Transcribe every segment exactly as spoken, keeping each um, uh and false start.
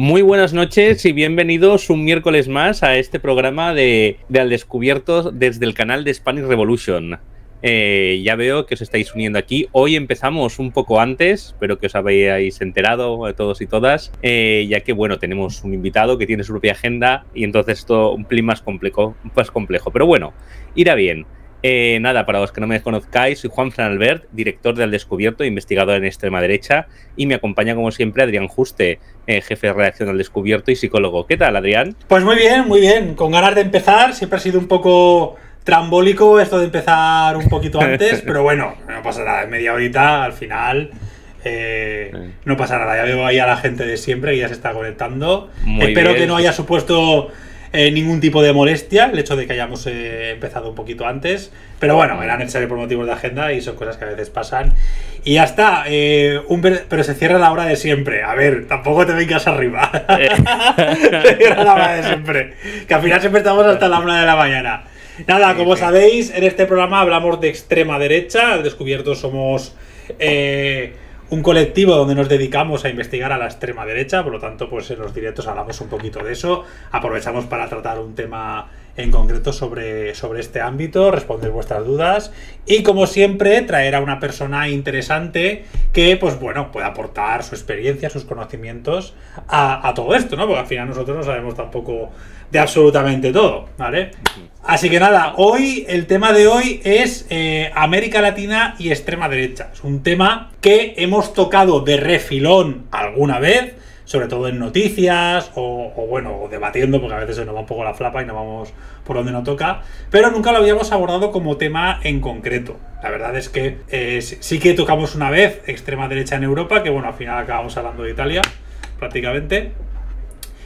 Muy buenas noches y bienvenidos un miércoles más a este programa de, de Al Descubierto desde el canal de Spanish Revolution. Eh, ya veo que os estáis uniendo aquí. Hoy empezamos un poco antes, espero que os habéis enterado todos y todas, eh, ya que bueno, tenemos un invitado que tiene su propia agenda y entonces esto un pelín más complejo, más complejo. Pero bueno, irá bien. Eh, nada, para los que no me conozcáis, soy Juan Fran Albert, director de Al Descubierto e investigador en extrema derecha, y me acompaña como siempre Adrián Juste, eh, jefe de redacción de Al Descubierto y psicólogo. ¿Qué tal, Adrián? Pues muy bien, muy bien, con ganas de empezar. Siempre ha sido un poco trambólico esto de empezar un poquito antes, pero bueno, no pasa nada, en media horita al final eh, no pasa nada. Ya veo ahí a la gente de siempre que ya se está conectando. Muy Espero bien. que no haya supuesto... Eh, ningún tipo de molestia el hecho de que hayamos eh, empezado un poquito antes, pero bueno, era necesario por motivos de agenda y son cosas que a veces pasan y ya está, eh, un pero se cierra la hora de siempre. A ver, tampoco te vengas arriba. Se cierra la hora de siempre, que al final siempre estamos hasta la una de la mañana. Nada, como sabéis, en este programa hablamos de extrema derecha. Al Descubierto somos eh, un colectivo donde nos dedicamos a investigar a la extrema derecha, por lo tanto, pues en los directos hablamos un poquito de eso, aprovechamos para tratar un tema en concreto sobre, sobre este ámbito, responder vuestras dudas y, como siempre, traer a una persona interesante que, pues bueno, pueda aportar su experiencia, sus conocimientos a, a todo esto, ¿no? Porque al final nosotros no sabemos tampoco de absolutamente todo, ¿vale? Así que nada, hoy, el tema de hoy es eh, América Latina y extrema derecha. Es un tema que hemos tocado de refilón alguna vez, sobre todo en noticias o, o bueno, o debatiendo, porque a veces se nos va un poco la flapa y nos vamos por donde no toca, pero nunca lo habíamos abordado como tema en concreto. La verdad es que eh, sí que tocamos una vez extrema derecha en Europa, que bueno, al final acabamos hablando de Italia, prácticamente.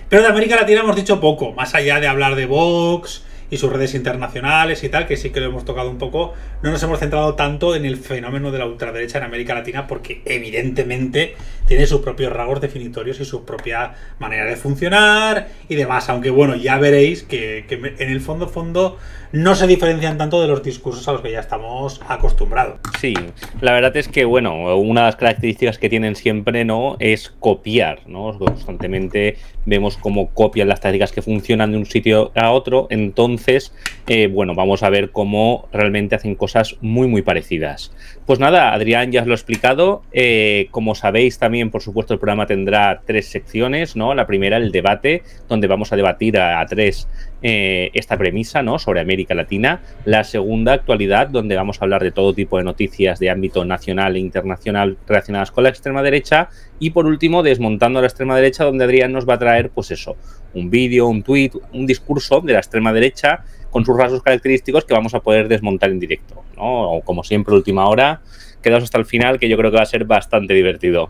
Pero de América Latina hemos dicho poco, más allá de hablar de Vox y sus redes internacionales y tal, que sí que lo hemos tocado un poco, no nos hemos centrado tanto en el fenómeno de la ultraderecha en América Latina, porque evidentemente tiene sus propios rasgos definitorios y su propia manera de funcionar y demás, aunque bueno, ya veréis que, que en el fondo fondo no se diferencian tanto de los discursos a los que ya estamos acostumbrados. Sí, la verdad es que bueno, una de las características que tienen siempre, ¿no?, es copiar, ¿no? Constantemente vemos cómo copian las tácticas que funcionan de un sitio a otro, entonces Entonces, eh, bueno, vamos a ver cómo realmente hacen cosas muy, muy parecidas. Pues nada, Adrián ya os lo he explicado. Eh, como sabéis también, por supuesto, el programa tendrá tres secciones, ¿no? La primera, el debate, donde vamos a debatir a, a tres eh, esta premisa, ¿no?, sobre América Latina. La segunda, actualidad, donde vamos a hablar de todo tipo de noticias de ámbito nacional e internacional relacionadas con la extrema derecha. Y por último, desmontando a la extrema derecha, donde Adrián nos va a traer, pues eso, un vídeo, un tuit, un discurso de la extrema derecha con sus rasgos característicos que vamos a poder desmontar en directo, ¿no? O como siempre, última hora, quedaos hasta el final, que yo creo que va a ser bastante divertido.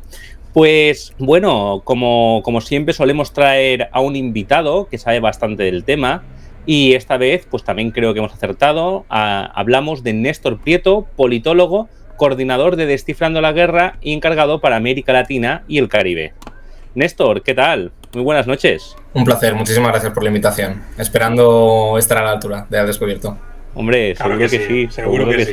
Pues bueno, como, como siempre solemos traer a un invitado que sabe bastante del tema y esta vez pues también creo que hemos acertado. A, hablamos de Néstor Prieto, politólogo, coordinador de Descifrando la Guerra y encargado para América Latina y el Caribe. Néstor, ¿qué tal? Muy buenas noches. Un placer, muchísimas gracias por la invitación. Esperando estar a la altura de Al Descubierto. Hombre, claro seguro que, que sí, sí, seguro, seguro que, que sí.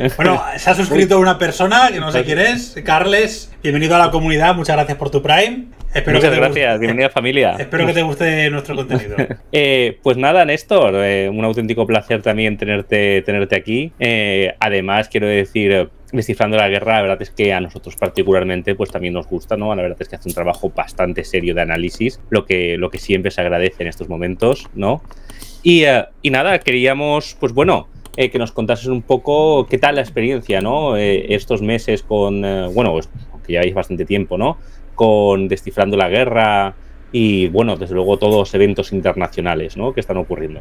sí. Bueno, se ha suscrito una persona que no sé quién es, Carles. Bienvenido a la comunidad, muchas gracias por tu Prime. Espero muchas que gracias, guste. Bienvenida familia. Espero que te guste nuestro contenido. Eh, pues nada, Néstor, eh, un auténtico placer también tenerte, tenerte aquí. Eh, además, quiero decir... Descifrando la Guerra, la verdad es que a nosotros particularmente pues también nos gusta, ¿no? La verdad es que hace un trabajo bastante serio de análisis, lo que, lo que siempre se agradece en estos momentos, ¿no? Y, eh, y nada, queríamos, pues bueno, eh, que nos contases un poco qué tal la experiencia, ¿no? Eh, estos meses con, eh, bueno, pues, que lleváis bastante tiempo, ¿no? Con Descifrando la Guerra... Y bueno, desde luego todos los eventos internacionales, ¿no?, que están ocurriendo.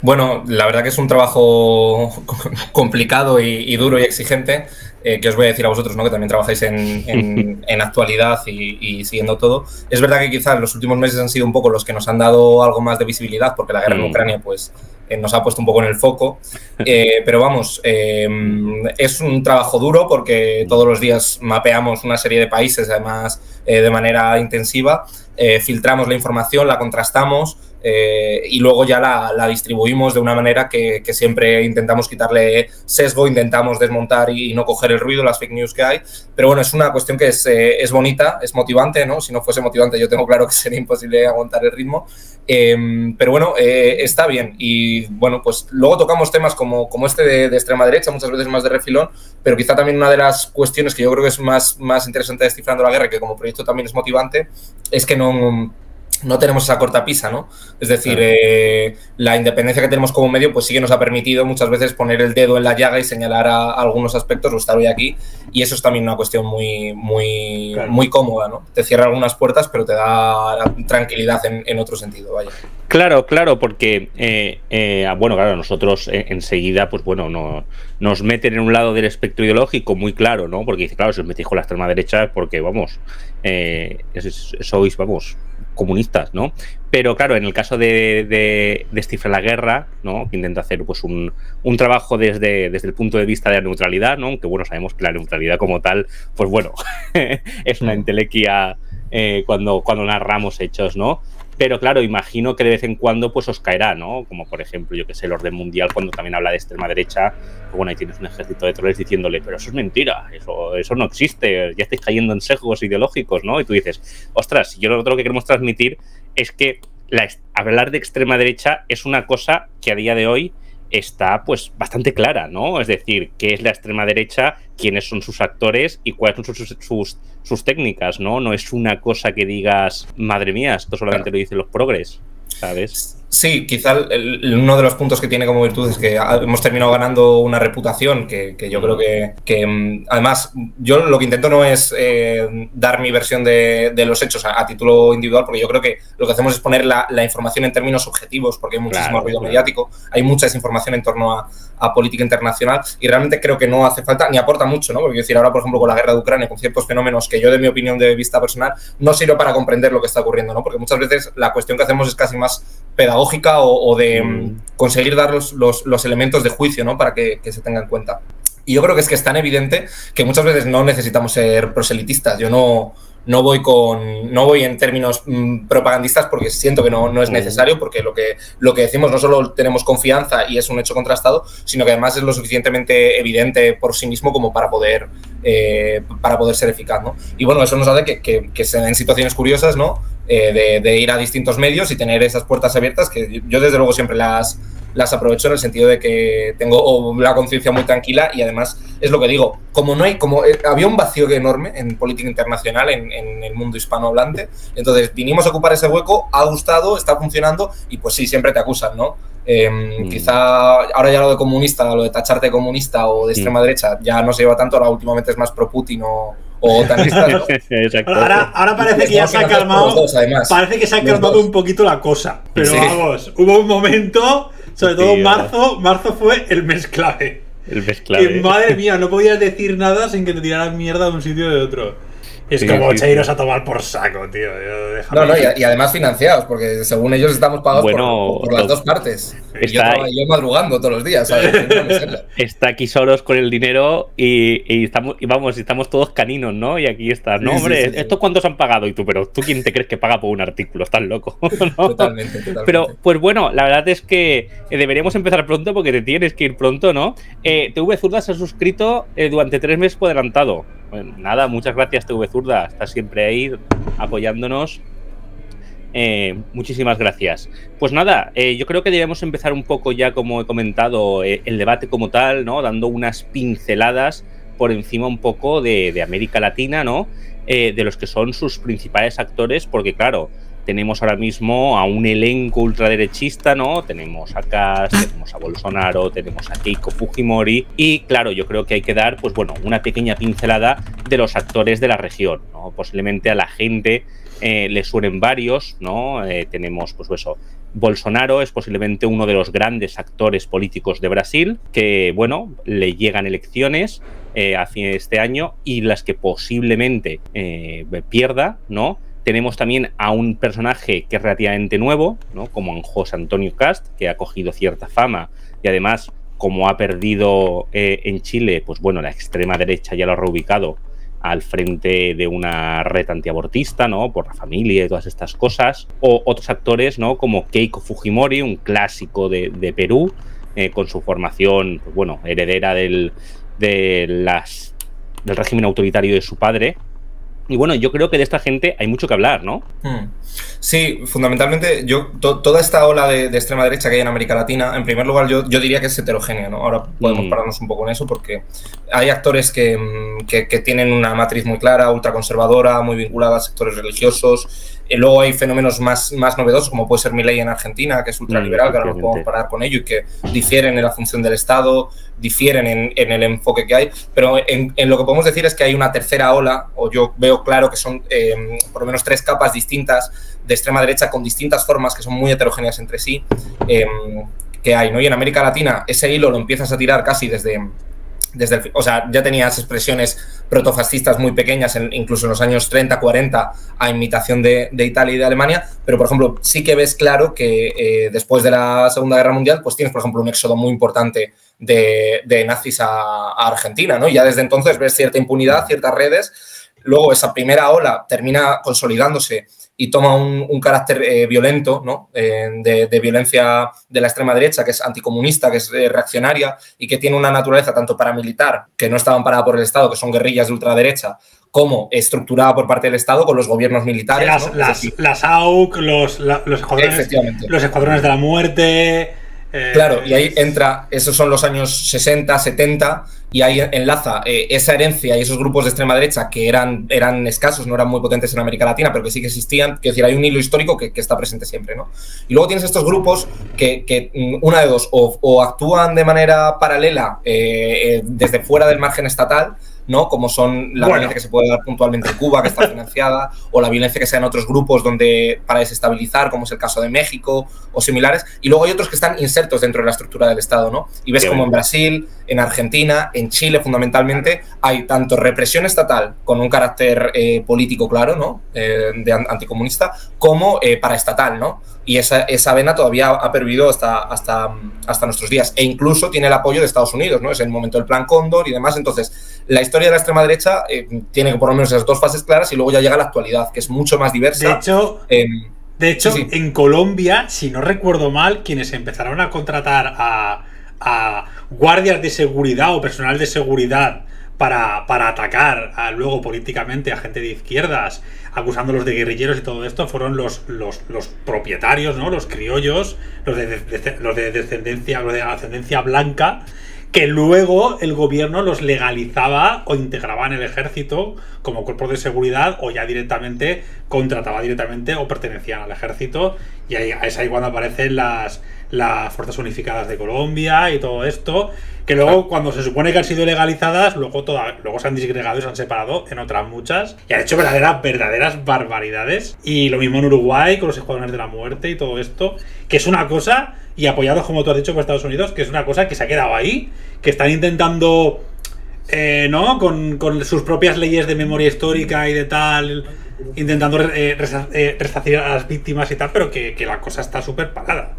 Bueno, la verdad que es un trabajo complicado y, y duro y exigente, eh, que os voy a decir a vosotros, ¿no?, que también trabajáis en, en, en actualidad y, y siguiendo todo. Es verdad que quizás los últimos meses han sido un poco los que nos han dado algo más de visibilidad, porque la guerra mm. en Ucrania pues eh, nos ha puesto un poco en el foco. Eh, pero vamos, eh, es un trabajo duro porque todos los días mapeamos una serie de países, además eh, de manera intensiva. Eh, filtramos la información, la contrastamos, eh, y luego ya la, la distribuimos de una manera que, que siempre intentamos quitarle sesgo, intentamos desmontar y, y no coger el ruido, las fake news que hay. Pero bueno, es una cuestión que es, eh, es bonita, es motivante, ¿no? Si no fuese motivante yo tengo claro que sería imposible aguantar el ritmo. Eh, pero bueno, eh, está bien. Y bueno, pues luego tocamos temas como, como este de, de extrema derecha, muchas veces más de refilón, pero quizá también una de las cuestiones que yo creo que es más, más interesante de Descifrando la Guerra, que como proyecto también es motivante, es que no, no tenemos esa cortapisa, ¿no? Es decir, claro. eh, la independencia que tenemos como medio, pues sí que nos ha permitido muchas veces poner el dedo en la llaga y señalar a, a algunos aspectos, o estar hoy aquí, y eso es también una cuestión muy, muy, claro. muy cómoda, ¿no? Te cierra algunas puertas, pero te da tranquilidad en, en otro sentido, vaya. Claro, claro, porque, eh, eh, bueno, claro, nosotros eh, enseguida, pues bueno, no, nos meten en un lado del espectro ideológico muy claro, ¿no? Porque dice, claro, si os metéis con la extrema derecha es porque, vamos, eh, sois, vamos, comunistas, ¿no? Pero claro, en el caso de, de, de Descifrar la Guerra, ¿no? Que intenta hacer pues un, un trabajo desde, desde el punto de vista de la neutralidad, ¿no? Aunque bueno, sabemos que la neutralidad como tal, pues bueno, es una entelequia eh, cuando, cuando narramos hechos, ¿no? Pero claro, imagino que de vez en cuando pues os caerá, ¿no? Como por ejemplo, yo que sé, el orden mundial, cuando también habla de extrema derecha, pues bueno, ahí tienes un ejército de troles diciéndole, pero eso es mentira, eso, eso no existe, ya estáis cayendo en sesgos ideológicos, ¿no? Y tú dices, ostras, yo lo que queremos transmitir es que la, hablar de extrema derecha es una cosa que a día de hoy está pues bastante clara, ¿no? Es decir, qué es la extrema derecha, quiénes son sus actores y cuáles son sus, sus, sus técnicas, ¿no? No es una cosa que digas, madre mía, esto solamente claro. lo dicen los progres, ¿sabes? Sí, quizá el, el, uno de los puntos que tiene como virtud es que hemos terminado ganando una reputación que, que yo creo que, que... Además, yo lo que intento no es eh, dar mi versión de, de los hechos a, a título individual, porque yo creo que lo que hacemos es poner la, la información en términos objetivos, porque hay muchísimo claro, ruido claro. mediático, hay mucha desinformación en torno a, a política internacional y realmente creo que no hace falta, ni aporta mucho, ¿no? Porque decir, ahora, por ejemplo, con la guerra de Ucrania, con ciertos fenómenos que yo, de mi opinión de vista personal, no sirve para comprender lo que está ocurriendo, ¿no? Porque muchas veces la cuestión que hacemos es casi más pedagógica, O, o de conseguir dar los, los, los elementos de juicio, ¿no? Para que, que se tenga en cuenta. Y yo creo que es que es tan evidente que muchas veces no necesitamos ser proselitistas. Yo no, no voy con no voy en términos mmm, propagandistas porque siento que no, no es necesario, porque lo que, lo que decimos no solo tenemos confianza y es un hecho contrastado, sino que además es lo suficientemente evidente por sí mismo como para poder, eh, para poder ser eficaz, ¿no? Y bueno, eso nos hace que, que, que se den situaciones curiosas, ¿no? Eh, de, de ir a distintos medios y tener esas puertas abiertas que yo desde luego siempre las, las aprovecho, en el sentido de que tengo la conciencia muy tranquila y además es lo que digo, como no hay, como eh, había un vacío enorme en política internacional en, en el mundo hispanohablante, entonces vinimos a ocupar ese hueco, ha gustado, está funcionando y pues sí, siempre te acusan, ¿no? Eh, mm. Quizá ahora ya lo de comunista, lo de tacharte de comunista o de extrema mm. derecha ya no se lleva tanto, ahora últimamente es más pro Putin o... O tanista, ¿no? ahora, ahora parece que ya se ha calmado. Dos, parece que se ha calmado un poquito la cosa. Pero sí. vamos, hubo un momento, sobre todo en marzo, marzo fue el mes clave. El mes clave. Y, madre mía, no podías decir nada sin que te tiraran mierda de un sitio o de otro. Es sí, como cheiros a tomar por saco, tío. No, no, y, y además financiados, porque según ellos estamos pagados bueno, por, por las dos partes. Está, yo, yo madrugando todos los días, ¿sabes? Está aquí solos con el dinero y, y, estamos, y vamos, estamos todos caninos, ¿no? Y aquí estás, no, sí, hombre, sí, sí, ¿estos sí. cuántos han pagado? Y tú, pero ¿tú quién te crees que paga por un artículo? Estás loco, ¿no? Totalmente, totalmente. Pero, pues bueno, la verdad es que deberíamos empezar pronto porque te tienes que ir pronto, ¿no? Eh, T V Zurda se ha suscrito eh, durante tres meses por adelantado. Bueno, nada, muchas gracias T V Zurda, estás siempre ahí apoyándonos, eh, muchísimas gracias. Pues nada, eh, yo creo que debemos empezar un poco ya, como he comentado, eh, el debate como tal, ¿no? Dando unas pinceladas por encima un poco de, de América Latina, ¿no? Eh, de los que son sus principales actores, porque claro, tenemos ahora mismo a un elenco ultraderechista, ¿no? Tenemos a Kast, tenemos a Bolsonaro, tenemos a Keiko Fujimori y, claro, yo creo que hay que dar, pues bueno, una pequeña pincelada de los actores de la región, ¿no? Posiblemente a la gente eh, le suenen varios, ¿no? Eh, tenemos, pues eso, Bolsonaro es posiblemente uno de los grandes actores políticos de Brasil, que, bueno, le llegan elecciones eh, a fin de este año y las que posiblemente eh, pierda, ¿no? Tenemos también a un personaje que es relativamente nuevo, ¿no? Como en José Antonio Kast, que ha cogido cierta fama y además, como ha perdido eh, en Chile, pues bueno, la extrema derecha ya lo ha reubicado al frente de una red antiabortista, ¿no?, por la familia y todas estas cosas, o otros actores, ¿no?, como Keiko Fujimori, un clásico de, de Perú, eh, con su formación, pues, bueno, heredera del, de las, del régimen autoritario de su padre. Y bueno, yo creo que de esta gente hay mucho que hablar, ¿no? Sí, fundamentalmente yo to, toda esta ola de, de extrema derecha que hay en América Latina, en primer lugar yo, yo diría que es heterogénea, ¿no? Ahora podemos mm. pararnos un poco en eso porque hay actores que, que, que tienen una matriz muy clara, ultraconservadora, muy vinculada a sectores religiosos. Y luego hay fenómenos más, más novedosos, como puede ser Milei en Argentina, que es ultraliberal, mm, que ahora nos podemos parar con ello, y que difieren en la función del Estado, difieren en, en el enfoque que hay. Pero en, en lo que podemos decir es que hay una tercera ola, o yo veo claro que son eh, por lo menos tres capas distintas de extrema derecha con distintas formas que son muy heterogéneas entre sí, eh, que hay, ¿no? Y en América Latina ese hilo lo empiezas a tirar casi desde... Desde el, o sea, ya tenías expresiones protofascistas muy pequeñas, en, incluso en los años treinta, cuarenta, a imitación de, de Italia y de Alemania, pero, por ejemplo, sí que ves claro que eh, después de la Segunda Guerra Mundial, pues tienes, por ejemplo, un éxodo muy importante de, de nazis a, a Argentina, ¿no? Y ya desde entonces ves cierta impunidad, ciertas redes. Luego esa primera ola termina consolidándose y toma un, un carácter eh, violento, ¿no? eh, de, de violencia de la extrema derecha, que es anticomunista, que es eh, reaccionaria y que tiene una naturaleza tanto paramilitar, que no está amparada por el Estado, que son guerrillas de ultraderecha, como estructurada por parte del Estado con los gobiernos militares. Las, ¿no? las, las A U C, los, la, los, escuadrones, los escuadrones de la muerte... Eh, claro, y ahí entra, esos son los años sesenta, setenta, y ahí enlaza eh, esa herencia y esos grupos de extrema derecha que eran, eran escasos, no eran muy potentes en América Latina, pero que sí que existían. Quiero decir, hay un hilo histórico que, que está presente siempre, ¿no? Y luego tienes estos grupos que, que una de dos, o, o actúan de manera paralela eh, eh, desde fuera del margen estatal, ¿no? Como son la bueno. violencia que se puede dar puntualmente en Cuba, que está financiada, o la violencia que sea en otros grupos donde para desestabilizar, como es el caso de México o similares. Y luego hay otros que están insertos dentro de la estructura del Estado, ¿no? Y ves Qué como bien. en Brasil, en Argentina, en Chile, fundamentalmente, hay tanto represión estatal, con un carácter eh, político claro, ¿no? Eh, de anticomunista, como eh, paraestatal, ¿no? Y esa, esa vena todavía ha pervivido hasta, hasta, hasta nuestros días. E incluso tiene el apoyo de Estados Unidos, ¿no? Es el momento del Plan Cóndor y demás. Entonces, la historia de la extrema derecha eh, tiene por lo menos esas dos fases claras y luego ya llega la actualidad, que es mucho más diversa. De hecho, eh, de hecho sí, sí. en Colombia, si no recuerdo mal, quienes empezaron a contratar a, a guardias de seguridad o personal de seguridad para, para atacar a, luego políticamente a gente de izquierdas, acusándolos de guerrilleros y todo esto, fueron los, los, los propietarios, ¿no? Los criollos, los de, de, los de descendencia, los de ascendencia blanca, que luego el gobierno los legalizaba o integraba en el ejército como cuerpos de seguridad, o ya directamente contrataba directamente o pertenecían al ejército. Y ahí, es ahí cuando aparecen las, las Fuerzas Unificadas de Colombia y todo esto, que luego cuando se supone que han sido legalizadas, luego, toda, luego se han disgregado y se han separado en otras muchas, y han hecho verdaderas, verdaderas barbaridades. Y lo mismo en Uruguay con los escuadrones de la muerte y todo esto, que es una cosa, y apoyados, como tú has dicho, por Estados Unidos, que es una cosa que se ha quedado ahí, que están intentando, eh, ¿no? Con, con sus propias leyes de memoria histórica y de tal, intentando eh, resarcir a las víctimas y tal, pero que, que la cosa está súper parada.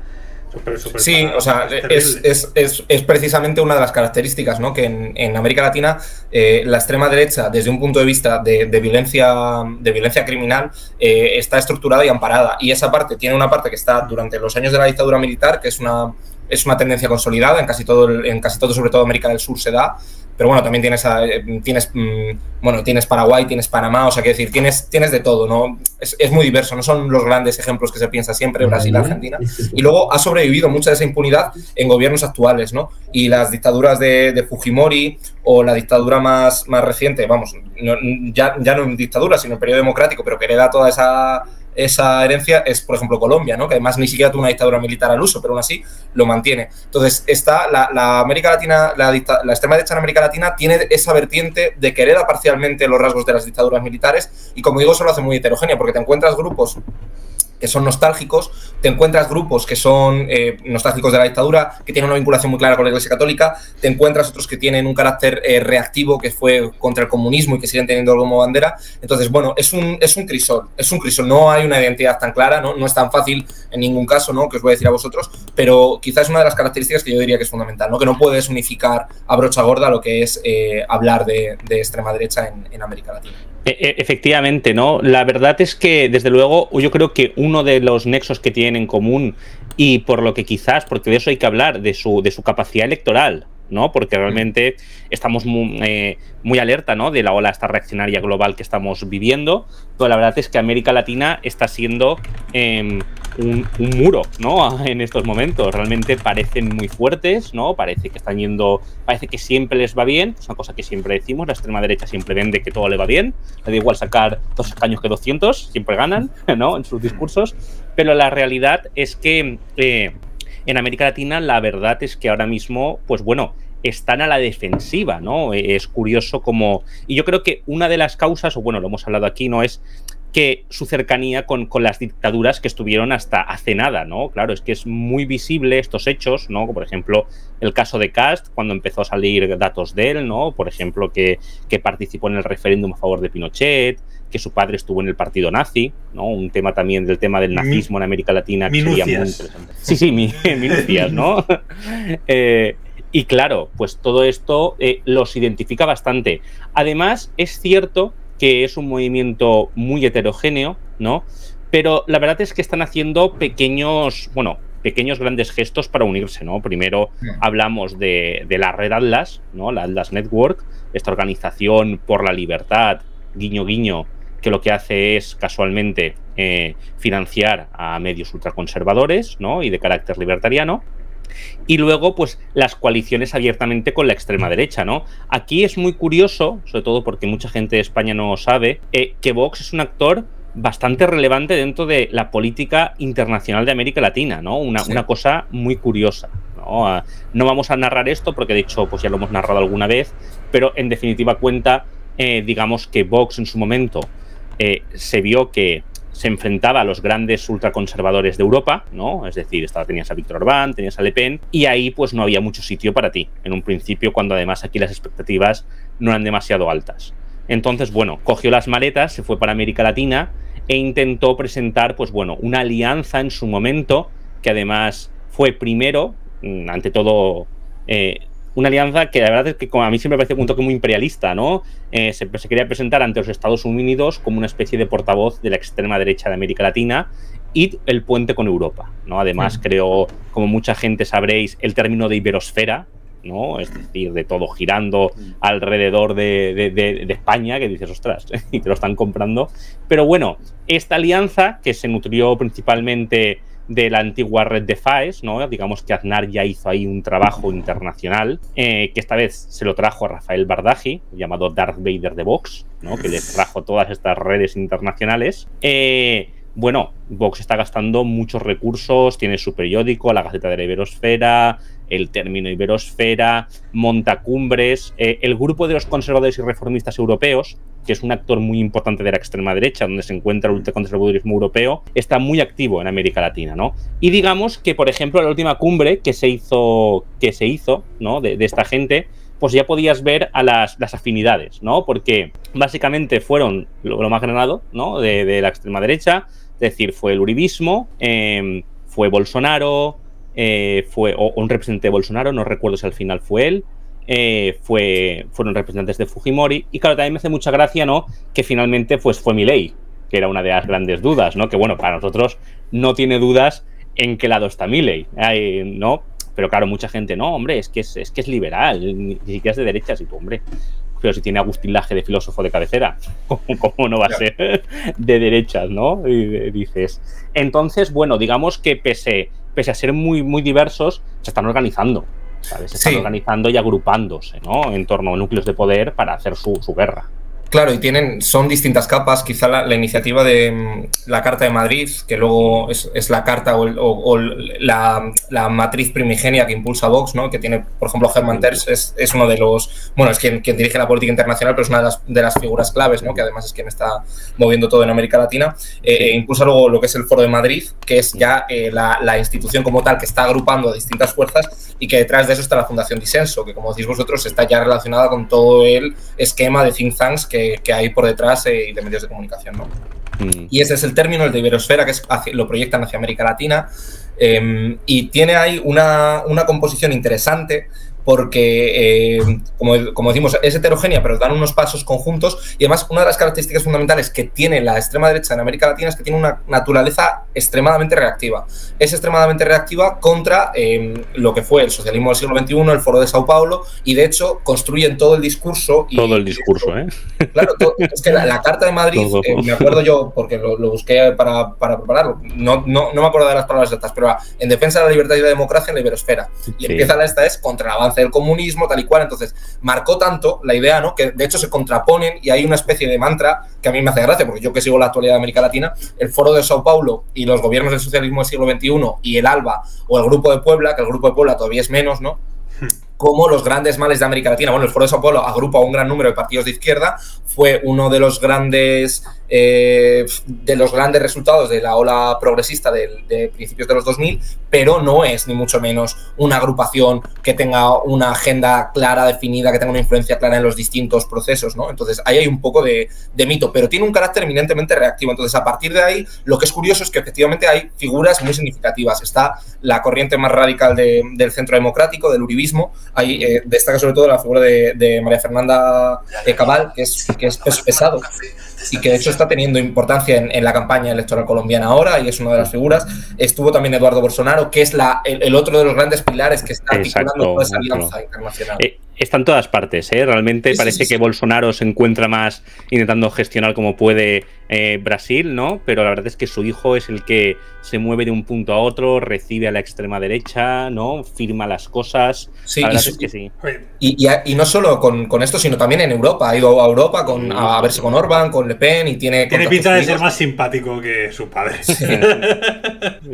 Super, super sí, parada, o sea, es, es, es, es precisamente una de las características, ¿no? Que en, en América Latina eh, la extrema derecha, desde un punto de vista de, de, violencia, de violencia criminal, eh, está estructurada y amparada. Y esa parte tiene una parte que está durante los años de la dictadura militar, que es una, es una tendencia consolidada, en casi todo, en casi todo, sobre todo América del Sur se da. Pero bueno, también tienes, tienes, bueno, tienes Paraguay, tienes Panamá, o sea, quiero decir, tienes, tienes de todo, ¿no? Es, es muy diverso, no son los grandes ejemplos que se piensa siempre, Brasil, Argentina. Y luego ha sobrevivido mucha de esa impunidad en gobiernos actuales, ¿no? Y las dictaduras de, de Fujimori o la dictadura más, más reciente, vamos, no, ya, ya no en dictadura, sino en periodo democrático, pero que hereda toda esa... esa herencia es, por ejemplo, Colombia, ¿no? Que además ni siquiera tuvo una dictadura militar al uso, pero aún así lo mantiene. Entonces, está la, la América Latina, la, dicta, la extrema derecha en América Latina tiene esa vertiente de que hereda parcialmente los rasgos de las dictaduras militares y, como digo, eso lo hace muy heterogéneo, porque te encuentras grupos que son nostálgicos, te encuentras grupos que son eh, nostálgicos de la dictadura, que tienen una vinculación muy clara con la Iglesia Católica, te encuentras otros que tienen un carácter eh, reactivo, que fue contra el comunismo y que siguen teniendo como bandera. Entonces, bueno, es un, es un crisol, es un crisol, no hay una identidad tan clara, ¿no? No es tan fácil en ningún caso, ¿no?, que os voy a decir a vosotros, pero quizás es una de las características que yo diría que es fundamental, ¿no?, que no puedes unificar a brocha gorda lo que es eh, hablar de, de extrema derecha en, en América Latina. E efectivamente, ¿no? La verdad es que, desde luego, yo creo que uno de los nexos que tienen en común, y por lo que quizás, porque de eso hay que hablar, de su, de su capacidad electoral, ¿no? Porque realmente estamos muy, eh, muy alerta, ¿no?, de la ola esta reaccionaria global que estamos viviendo, pero la verdad es que América Latina está siendo eh, un, un muro, ¿no?, en estos momentos. Realmente parecen muy fuertes, ¿no?, parece que están yendo, parece que siempre les va bien, es una cosa que siempre decimos, la extrema derecha siempre vende que todo le va bien, le da igual sacar dos escaños que doscientos, siempre ganan, ¿no?, en sus discursos, pero la realidad es que... Eh, en América Latina la verdad es que ahora mismo, pues bueno, están a la defensiva, ¿no? Es curioso como... Y yo creo que una de las causas, o bueno, lo hemos hablado aquí, ¿no?, es que su cercanía con, con las dictaduras que estuvieron hasta hace nada, ¿no? Claro, es que es muy visible estos hechos, ¿no? Por ejemplo, el caso de Kast, cuando empezó a salir datos de él, ¿no? Por ejemplo, que, que participó en el referéndum a favor de Pinochet, que su padre estuvo en el partido nazi, ¿no? Un tema también del tema del nazismo en América Latina que sería muy interesante. Sí, sí, mi, minucias, ¿no? eh, y claro, pues todo esto eh, los identifica bastante. Además, es cierto que es un movimiento muy heterogéneo, ¿no? Pero la verdad es que están haciendo pequeños, bueno, pequeños grandes gestos para unirse, ¿no? Primero hablamos de, de la red Atlas, ¿no? La Atlas Network, esta organización por la libertad, guiño, guiño, que lo que hace es casualmente eh, financiar a medios ultraconservadores, ¿no?, y de carácter libertariano. Y luego, pues, las coaliciones abiertamente con la extrema derecha, ¿no? Aquí es muy curioso, sobre todo porque mucha gente de España no sabe, eh, que Vox es un actor bastante relevante dentro de la política internacional de América Latina, ¿no? Una, sí. una cosa muy curiosa, ¿no? No vamos a narrar esto porque, de hecho, pues ya lo hemos narrado alguna vez, pero en definitiva cuenta... Eh, digamos que Vox en su momento eh, se vio que se enfrentaba a los grandes ultraconservadores de Europa, ¿no? Es decir, estaba, tenías a Víctor Orbán, tenías a Le Pen, y ahí pues no había mucho sitio para ti, en un principio, cuando además aquí las expectativas no eran demasiado altas. Entonces, bueno, cogió las maletas, se fue para América Latina e intentó presentar, pues bueno, una alianza en su momento, que además fue primero, ante todo... Eh, Una alianza que la verdad es que a mí siempre me parece un toque muy imperialista, ¿no? Eh, se, se quería presentar ante los Estados Unidos como una especie de portavoz de la extrema derecha de América Latina y el puente con Europa, ¿no? Además, creo, como mucha gente sabréis, el término de Iberosfera, ¿no? Es decir, de todo girando alrededor de, de, de, de España, que dices, ostras, y te lo están comprando. Pero bueno, esta alianza, que se nutrió principalmente... de la antigua red de Faes, ¿no? Digamos que Aznar ya hizo ahí un trabajo internacional, eh, que esta vez se lo trajo a Rafael Bardaji, llamado Darth Vader de Vox, ¿no? Que le trajo todas estas redes internacionales. Eh, bueno, Vox está gastando muchos recursos, tiene su periódico, La Gaceta de la Iberosfera, el término Iberosfera, monta cumbres, eh, el grupo de los conservadores y reformistas europeos, que es un actor muy importante de la extrema derecha, donde se encuentra el ultraconservadurismo europeo, está muy activo en América Latina, ¿no? Y digamos que, por ejemplo, la última cumbre que se hizo, que se hizo, ¿no?, de, de esta gente, pues ya podías ver a las, las afinidades, ¿no? Porque básicamente fueron lo, lo más granado, ¿no?, de, de la extrema derecha, es decir, fue el uribismo, eh, fue Bolsonaro, eh, fue o, o un representante de Bolsonaro, no recuerdo si al final fue él, Eh, fue, fueron representantes de Fujimori. Y claro, también me hace mucha gracia, ¿no?, que finalmente pues fue Milei, que era una de las grandes dudas, ¿no? Que bueno, para nosotros no tiene dudas en qué lado está Milei, eh, ¿no? Pero claro, mucha gente, no, hombre, es que es, es que es liberal, ni siquiera es de derechas, y tú, hombre, pero si tiene a Agustín Laje de filósofo de cabecera, ¿cómo no va a ser de derechas, no? Y dices, entonces, bueno, digamos que pese, pese a ser muy, muy diversos, se están organizando, ¿sabes? Se están sí. organizando y agrupándose, ¿no?, en torno a núcleos de poder para hacer su, su guerra. Claro, y tienen, son distintas capas. Quizá la, la iniciativa de la Carta de Madrid, que luego es, es la carta o, el, o, o la, la matriz primigenia que impulsa Vox, ¿no? Que tiene, por ejemplo, Germán Terz, es, es uno de los... Bueno, es quien, quien dirige la política internacional, pero es una de las, de las figuras claves, ¿no? Que además es quien está moviendo todo en América Latina. Eh, impulsa luego lo que es el Foro de Madrid, que es ya eh, la, la institución como tal que está agrupando a distintas fuerzas, y que detrás de eso está la Fundación Disenso, que, como decís vosotros, está ya relacionada con todo el esquema de think tanks que que hay por detrás eh, y de medios de comunicación, ¿no? Mm. Y ese es el término, el de Iberosfera, que es hacia, lo proyectan hacia América Latina, eh, y tiene ahí una, una composición interesante porque, eh, como, como decimos, es heterogénea, pero dan unos pasos conjuntos, y además una de las características fundamentales que tiene la extrema derecha en América Latina es que tiene una naturaleza extremadamente reactiva. Es extremadamente reactiva contra eh, lo que fue el socialismo del siglo veintiuno, el Foro de Sao Paulo, y de hecho construyen todo el discurso. Y, todo el discurso, ¿eh? Claro, todo, es que la, la Carta de Madrid, eh, me acuerdo yo, porque lo, lo busqué para, para prepararlo, no, no, no me acuerdo de las palabras exactas, pero va, en defensa de la libertad y la democracia en la Iberosfera. Y sí. Empieza la esta es contra el avance del comunismo, tal y cual. Entonces, marcó tanto la idea, ¿no?, que de hecho se contraponen, y hay una especie de mantra que a mí me hace gracia, porque yo que sigo la actualidad de América Latina, el Foro de Sao Paulo y los gobiernos del socialismo del siglo veintiuno y el ALBA o el Grupo de Puebla, que el Grupo de Puebla todavía es menos, ¿no?, como los grandes males de América Latina. Bueno, el Foro de Sao Paulo agrupa un gran número de partidos de izquierda, fue uno de los grandes eh, de los grandes resultados de la ola progresista de, de principios de los dos mil, pero no es ni mucho menos una agrupación que tenga una agenda clara, definida, que tenga una influencia clara en los distintos procesos, ¿no? Entonces ahí hay un poco de, de mito, pero tiene un carácter eminentemente reactivo. Entonces, a partir de ahí, lo que es curioso es que efectivamente hay figuras muy significativas. Está la corriente más radical de, del centro democrático, del uribismo. Ahí eh, destaca sobre todo la figura de, de María Fernanda Cabal, que es, que es peso pesado y que de hecho está teniendo importancia en, en la campaña electoral colombiana ahora, y es una de las figuras. Estuvo también Eduardo Bolsonaro, que es la, el, el otro de los grandes pilares que está articulando toda esa alianza internacional. Eh, está en todas partes, ¿eh? Realmente sí, parece sí, sí. que Bolsonaro se encuentra más intentando gestionar como puede eh, Brasil, ¿no? Pero la verdad es que su hijo es el que se mueve de un punto a otro, recibe a la extrema derecha, ¿no? Firma las cosas. Sí, la verdad y su, es que sí. Y, y, y no solo con, con esto, sino también en Europa. Ha ido a Europa con, a, a verse con Orbán, con Le Pen, y tiene... Tiene pinta de ser más simpático que sus padres. Sí.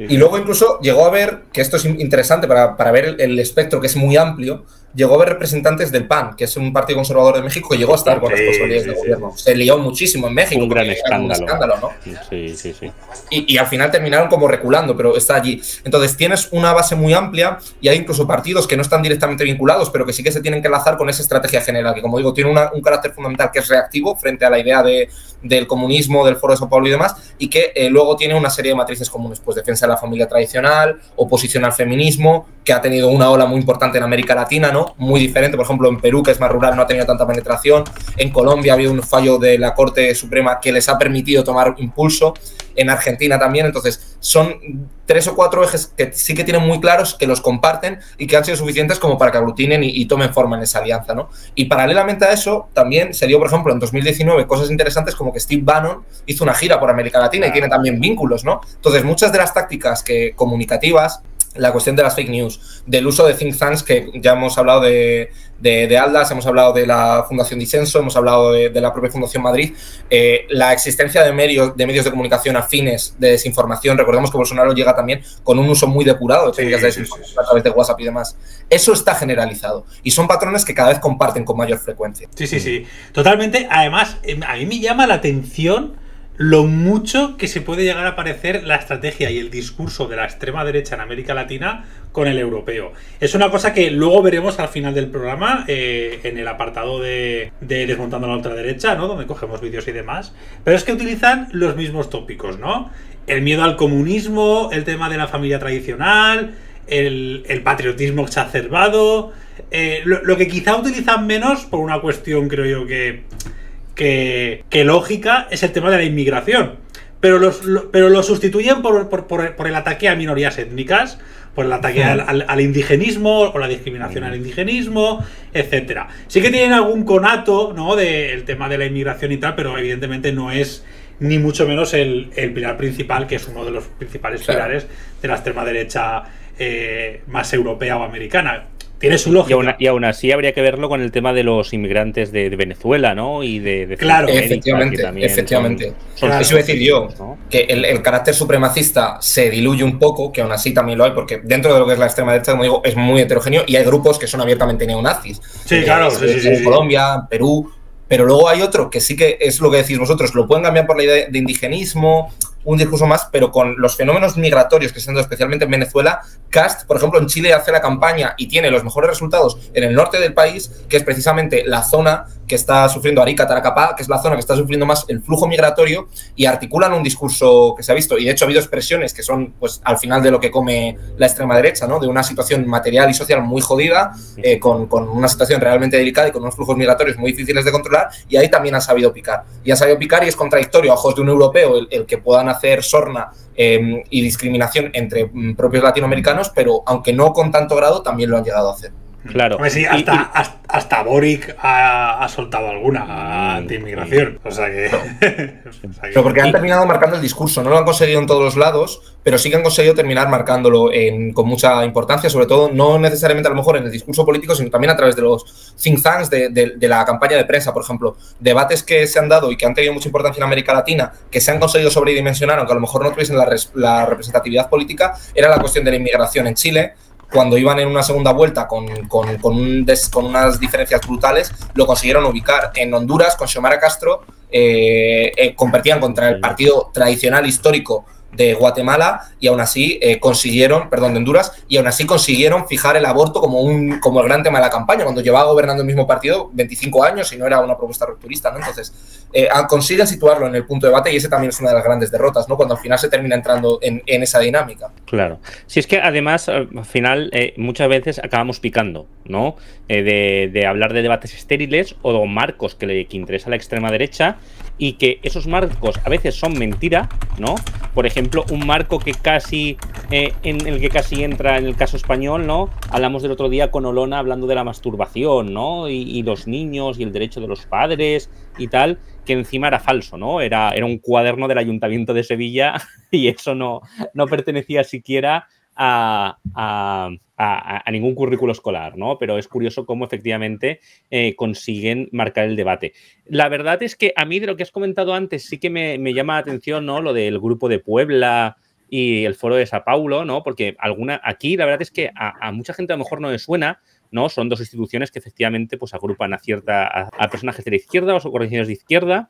Y luego incluso llegó a ver, que esto es interesante para, para ver el, el espectro, que es muy amplio, llegó a ver representantes del PAN, que es un partido conservador de México, que llegó a estar con sí, responsabilidades sí, de gobierno. Sí. Se lió muchísimo en México. Un gran escándalo. Un escándalo, ¿no? Sí, sí, sí. Y, y al final terminaron como reculando, pero está allí. Entonces tienes una base muy amplia, y hay incluso partidos que no están directamente vinculados, pero que sí que se tienen que enlazar con esa estrategia general, que, como digo, tiene una, un carácter fundamental que es reactivo frente a la idea de, del comunismo, del Foro de Sao Paulo y demás, y que eh, luego tiene una serie de matrices comunes, pues defensa de la familia tradicional, oposición al feminismo, que ha tenido una ola muy importante en América Latina, ¿no? Muy diferente, por ejemplo, en Perú, que es más rural, no ha tenido tanta penetración. En Colombia ha habido un fallo de la Corte Suprema que les ha permitido tomar impulso. En Argentina también. Entonces, son tres o cuatro ejes que sí que tienen muy claros, que los comparten y que han sido suficientes como para que aglutinen y, y tomen forma en esa alianza, ¿no? Y paralelamente a eso, también se dio, por ejemplo, en dos mil diecinueve, cosas interesantes como que Steve Bannon hizo una gira por América Latina y tiene también vínculos, ¿no? Entonces, muchas de las tácticas que, comunicativas, la cuestión de las fake news, del uso de think tanks, que ya hemos hablado de, de, de Atlas, hemos hablado de la Fundación Disenso, hemos hablado de, de la propia Fundación Madrid, eh, la existencia de medios, de medios de comunicación afines de desinformación. Recordemos que Bolsonaro llega también con un uso muy depurado de técnicas sí, de desinformación sí, sí, sí. a través de WhatsApp y demás. Eso está generalizado y son patrones que cada vez comparten con mayor frecuencia. Sí, sí, sí. Totalmente. Además, a mí me llama la atención lo mucho que se puede llegar a parecer la estrategia y el discurso de la extrema derecha en América Latina con el europeo. Es una cosa que luego veremos al final del programa, eh, en el apartado de, de Desmontando la Ultraderecha, ¿no?, donde cogemos vídeos y demás. Pero es que utilizan los mismos tópicos, ¿no? El miedo al comunismo, el tema de la familia tradicional, el, el patriotismo exacerbado. Eh, lo, lo que quizá utilizan menos, por una cuestión, creo yo, que... Que, que lógica, es el tema de la inmigración, pero los, lo, pero lo sustituyen por, por, por, por el ataque a minorías étnicas, por el ataque al, al, al indigenismo o la discriminación al indigenismo, etcétera. Sí que tienen algún conato, ¿no?, del tema de la inmigración y tal, pero evidentemente no es ni mucho menos el, el pilar principal, que es uno de los principales claro. pilares de la extrema derecha eh, más europea o americana. Tiene su lógica. Y aún, y aún así habría que verlo con el tema de los inmigrantes de, de Venezuela, ¿no? Y de, de claro, efectivamente, efectivamente. Son, son eso decir yo, ¿no? Que el, el carácter supremacista se diluye un poco, que aún así también lo hay, porque dentro de lo que es la extrema derecha, como digo, es muy heterogéneo y hay grupos que son abiertamente neonazis. Sí, claro. Sí, sí, sí, sí. Colombia, Perú... Pero luego hay otro que sí que es lo que decís vosotros, lo pueden cambiar por la idea de indigenismo, un discurso más, pero con los fenómenos migratorios que se han dado especialmente en Venezuela, Kast, por ejemplo, en Chile hace la campaña y tiene los mejores resultados en el norte del país, que es precisamente la zona que está sufriendo Arica, Tarapacá, que es la zona que está sufriendo más el flujo migratorio, y articulan un discurso que se ha visto, y de hecho ha habido expresiones que son, pues, al final de lo que come la extrema derecha, ¿no? De una situación material y social muy jodida, eh, con, con una situación realmente delicada y con unos flujos migratorios muy difíciles de controlar, y ahí también han sabido picar. Y han sabido picar y es contradictorio a ojos de un europeo el, el que puedan hacer sorna eh, y discriminación entre propios latinoamericanos, pero aunque no con tanto grado, también lo han llegado a hacer. Claro. Pues sí, hasta, y, y... hasta, hasta Boric ha, ha soltado alguna anti-inmigración. O sea que... o sea que... Pero porque han terminado marcando el discurso, no lo han conseguido en todos los lados, pero sí que han conseguido terminar marcándolo en, con mucha importancia, sobre todo no necesariamente a lo mejor en el discurso político, sino también a través de los think tanks de, de, de la campaña de prensa, por ejemplo. Debates que se han dado y que han tenido mucha importancia en América Latina, que se han conseguido sobredimensionar, aunque a lo mejor no tuviesen la, res, la representatividad política, era la cuestión de la inmigración en Chile. Cuando iban en una segunda vuelta con, con, con, un des, con unas diferencias brutales, lo consiguieron ubicar. En Honduras, con Xiomara Castro, eh, eh, competían contra el partido tradicional histórico de Guatemala y aún así eh, consiguieron, perdón, de Honduras, y aún así consiguieron fijar el aborto como un como el gran tema de la campaña, cuando llevaba gobernando el mismo partido veinticinco años y no era una propuesta rupturista, ¿no? Entonces, eh, consiguen situarlo en el punto de debate y ese también es una de las grandes derrotas, ¿no? Cuando al final se termina entrando en, en esa dinámica. Claro. Si es que además, al final, eh, muchas veces acabamos picando, ¿no? Eh, de, de hablar de debates estériles o de marcos que le que interesa a la extrema derecha y que esos marcos a veces son mentira, ¿no? Por ejemplo, ejemplo, un marco que casi eh, en el que casi entra en el caso español, ¿no? Hablamos del otro día con Olona hablando de la masturbación, ¿no? Y, y los niños y el derecho de los padres y tal, que encima era falso, ¿no? Era, era un cuaderno del Ayuntamiento de Sevilla y eso no, no pertenecía siquiera a, a, a, a ningún currículo escolar, ¿no? Pero es curioso cómo efectivamente eh, consiguen marcar el debate. La verdad es que a mí de lo que has comentado antes sí que me, me llama la atención, ¿no? Lo del Grupo de Puebla y el Foro de Sao Paulo, ¿no? Porque alguna, aquí la verdad es que a, a mucha gente a lo mejor no le suena, ¿no? Son dos instituciones que efectivamente pues agrupan a cierta a, a personajes de la izquierda o organizaciones de izquierda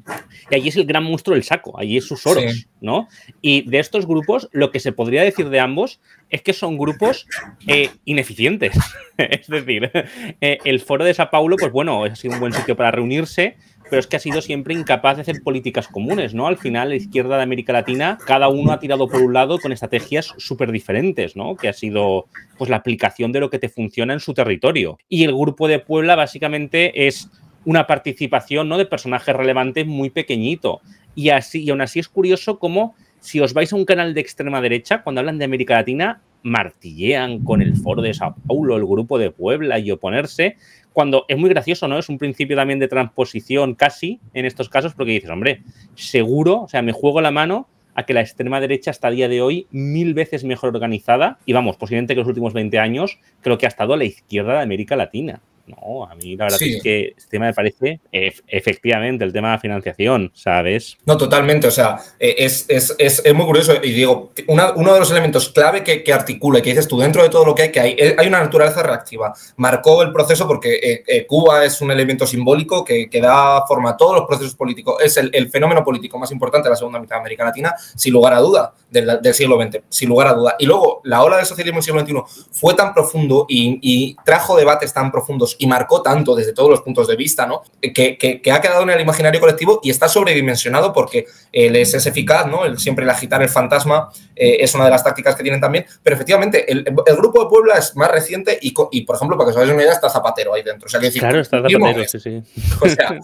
y allí es el gran monstruo del saco, allí es sus oros, sí. ¿No? Y de estos grupos lo que se podría decir de ambos es que son grupos eh, ineficientes, es decir, eh, el Foro de Sao Paulo, pues bueno, ha sido un buen sitio para reunirse, pero es que ha sido siempre incapaz de hacer políticas comunes, ¿no? Al final, la izquierda de América Latina, cada uno ha tirado por un lado con estrategias súper diferentes, ¿no? Que ha sido, pues, la aplicación de lo que te funciona en su territorio. Y el Grupo de Puebla, básicamente, es una participación, ¿no?, de personajes relevantes muy pequeñito. Y, así, y aún así es curioso cómo, si os vais a un canal de extrema derecha, cuando hablan de América Latina, martillean con el Foro de Sao Paulo, el Grupo de Puebla y oponerse, cuando es muy gracioso, ¿no? Es un principio también de transposición casi en estos casos porque dices, hombre, seguro, o sea, me juego la mano a que la extrema derecha está a día de hoy mil veces mejor organizada y vamos, posiblemente que los últimos veinte años creo que ha estado a la izquierda de América Latina. No, a mí la verdad sí. Es que este tema me parece ef efectivamente el tema de la financiación, ¿sabes? No, totalmente, o sea, es, es, es, es muy curioso y digo, una, uno de los elementos clave que, que articula y que dices tú, dentro de todo lo que hay, que hay, hay una naturaleza reactiva. Marcó el proceso porque eh, eh, Cuba es un elemento simbólico que, que da forma a todos los procesos políticos, es el, el fenómeno político más importante de la segunda mitad de América Latina, sin lugar a duda, del, del siglo veinte, sin lugar a duda. Y luego, la ola del socialismo del siglo veintiuno fue tan profundo y, y trajo debates tan profundos y marcó tanto desde todos los puntos de vista, ¿no? Que, que, que ha quedado en el imaginario colectivo y está sobredimensionado porque él es, es eficaz, ¿no? El, siempre el agitar el fantasma eh, es una de las tácticas que tienen también, pero efectivamente el, el Grupo de Puebla es más reciente y, y por ejemplo, para que os hagáis una idea, está Zapatero ahí dentro. O sea, que decir, claro, está Zapatero, sí, sí. O sea,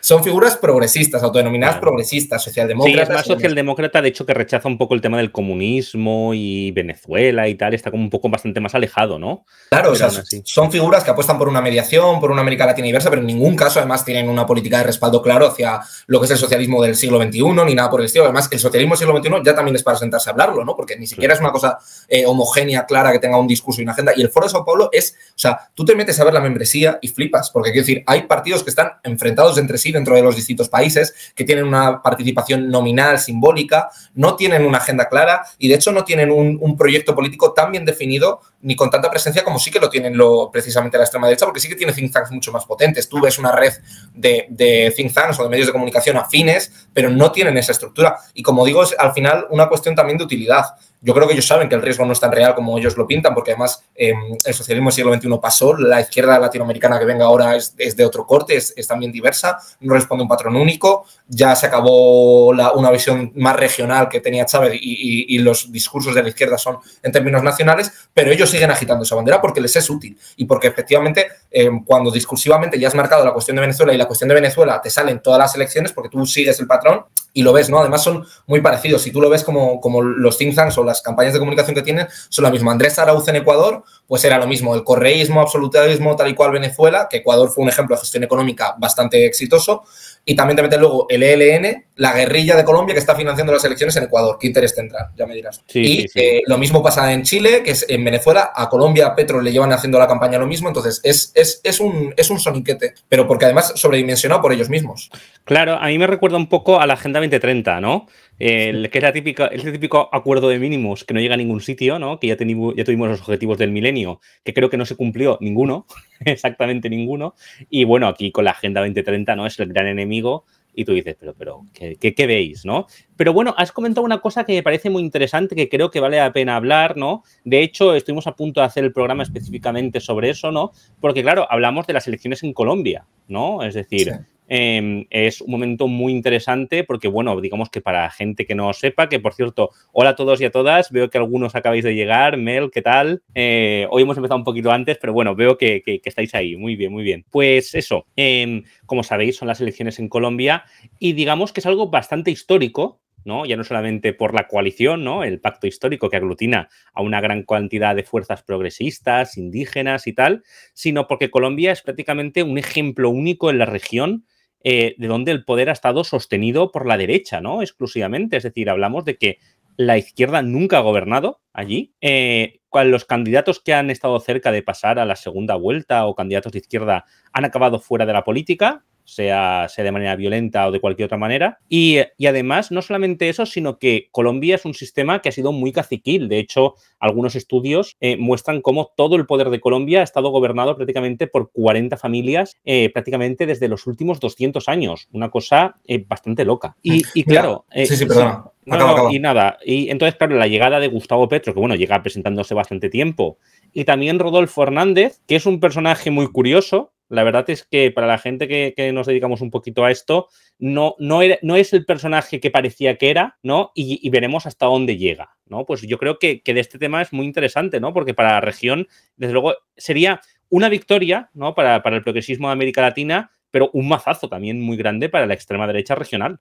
Son figuras progresistas, autodenominadas claro. progresistas, socialdemócratas. Sí, es más socialdemócrata, de hecho, que rechaza un poco el tema del comunismo y Venezuela y tal, está como un poco bastante más alejado, ¿no? Claro, pero o sea, son figuras que apuestan por una mediación, por una América Latina diversa, pero en ningún caso, además, tienen una política de respaldo claro hacia lo que es el socialismo del siglo veintiuno, ni nada por el estilo. Además, el socialismo del siglo veintiuno ya también es para sentarse a hablarlo, ¿no? Porque ni siquiera sí. es una cosa eh, homogénea, clara, que tenga un discurso y una agenda. Y el Foro de Sao Paulo es, o sea, tú te metes a ver la membresía y flipas, porque quiero decir, hay partidos que están enfrentados entre sí dentro de los distintos países, que tienen una participación nominal, simbólica, no tienen una agenda clara y, de hecho, no tienen un, un proyecto político tan bien definido ni con tanta presencia como sí que lo tienen lo, precisamente la extrema derecha, porque sí que tiene think tanks mucho más potentes. Tú ves una red de, de think tanks o de medios de comunicación afines, pero no tienen esa estructura. Y, como digo, es al final una cuestión también de utilidad. Yo creo que ellos saben que el riesgo no es tan real como ellos lo pintan, porque además eh, el socialismo del siglo veintiuno pasó, la izquierda latinoamericana que venga ahora es, es de otro corte, es, es también diversa, no responde a un patrón único, ya se acabó la, una visión más regional que tenía Chávez y, y, y los discursos de la izquierda son en términos nacionales, pero ellos siguen agitando esa bandera porque les es útil y porque efectivamente eh, cuando discursivamente ya has marcado la cuestión de Venezuela y la cuestión de Venezuela te salen todas las elecciones porque tú sigues el patrón y lo ves, ¿no? Además son muy parecidos, si tú lo ves como, como los think tanks o las campañas de comunicación que tienen son la misma. Andrés Arauz en Ecuador, pues era lo mismo, el correísmo, absolutismo, tal y cual Venezuela, que Ecuador fue un ejemplo de gestión económica bastante exitoso, y también te meten luego el E L N, la guerrilla de Colombia que está financiando las elecciones en Ecuador. ¿Qué interés tendrá? Ya me dirás. Sí, y sí, sí. Eh, lo mismo pasa en Chile, que es en Venezuela, a Colombia, a Petro le llevan haciendo la campaña lo mismo, entonces es, es, es, un, es un soniquete, pero porque además sobredimensionado por ellos mismos. Claro, a mí me recuerda un poco a la Agenda veinte treinta, ¿no? El, que es, la típica, es el típico acuerdo de mínimos que no llega a ningún sitio, ¿no? Que ya, teni- ya tuvimos los objetivos del milenio, que creo que no se cumplió ninguno, exactamente ninguno. Y bueno, aquí con la Agenda veinte treinta, ¿no? Es el gran enemigo y tú dices, pero, pero, ¿qué, qué, qué veis, no? Pero bueno, has comentado una cosa que me parece muy interesante, que creo que vale la pena hablar, ¿no? De hecho, estuvimos a punto de hacer el programa específicamente sobre eso, ¿no? Porque, claro, hablamos de las elecciones en Colombia, ¿no? Es decir... Sí. Eh, es un momento muy interesante porque, bueno, digamos que para gente que no sepa, que por cierto, hola a todos y a todas, veo que algunos acabáis de llegar. Mel, ¿qué tal? Eh, hoy hemos empezado un poquito antes, pero bueno, veo que, que, que estáis ahí, muy bien, muy bien. Pues eso, eh, como sabéis, son las elecciones en Colombia y digamos que es algo bastante histórico, ¿no? Ya no solamente por la coalición, ¿no? El pacto histórico que aglutina a una gran cantidad de fuerzas progresistas, indígenas y tal, sino porque Colombia es prácticamente un ejemplo único en la región Eh, de donde el poder ha estado sostenido por la derecha, ¿no? Exclusivamente. Es decir, hablamos de que la izquierda nunca ha gobernado allí. Eh, los candidatos que han estado cerca de pasar a la segunda vuelta o candidatos de izquierda han acabado fuera de la política, sea, sea de manera violenta o de cualquier otra manera. Y, y además, no solamente eso, sino que Colombia es un sistema que ha sido muy caciquil. De hecho, algunos estudios eh, muestran cómo todo el poder de Colombia ha estado gobernado prácticamente por cuarenta familias, eh, prácticamente desde los últimos doscientos años. Una cosa eh, bastante loca. Y, y claro... Eh, sí, sí, perdona. No, acaba, acaba. Y nada. Y entonces, claro, la llegada de Gustavo Petro, que bueno, llega presentándose bastante tiempo, y también Rodolfo Hernández, que es un personaje muy curioso. La verdad es que para la gente que, que nos dedicamos un poquito a esto, no, no, era, no es el personaje que parecía que era, ¿no? Y, y veremos hasta dónde llega, ¿no? Pues yo creo que, que de este tema es muy interesante, ¿no? Porque para la región, desde luego, sería una victoria, ¿no? Para, para el progresismo de América Latina, pero un mazazo también muy grande para la extrema derecha regional.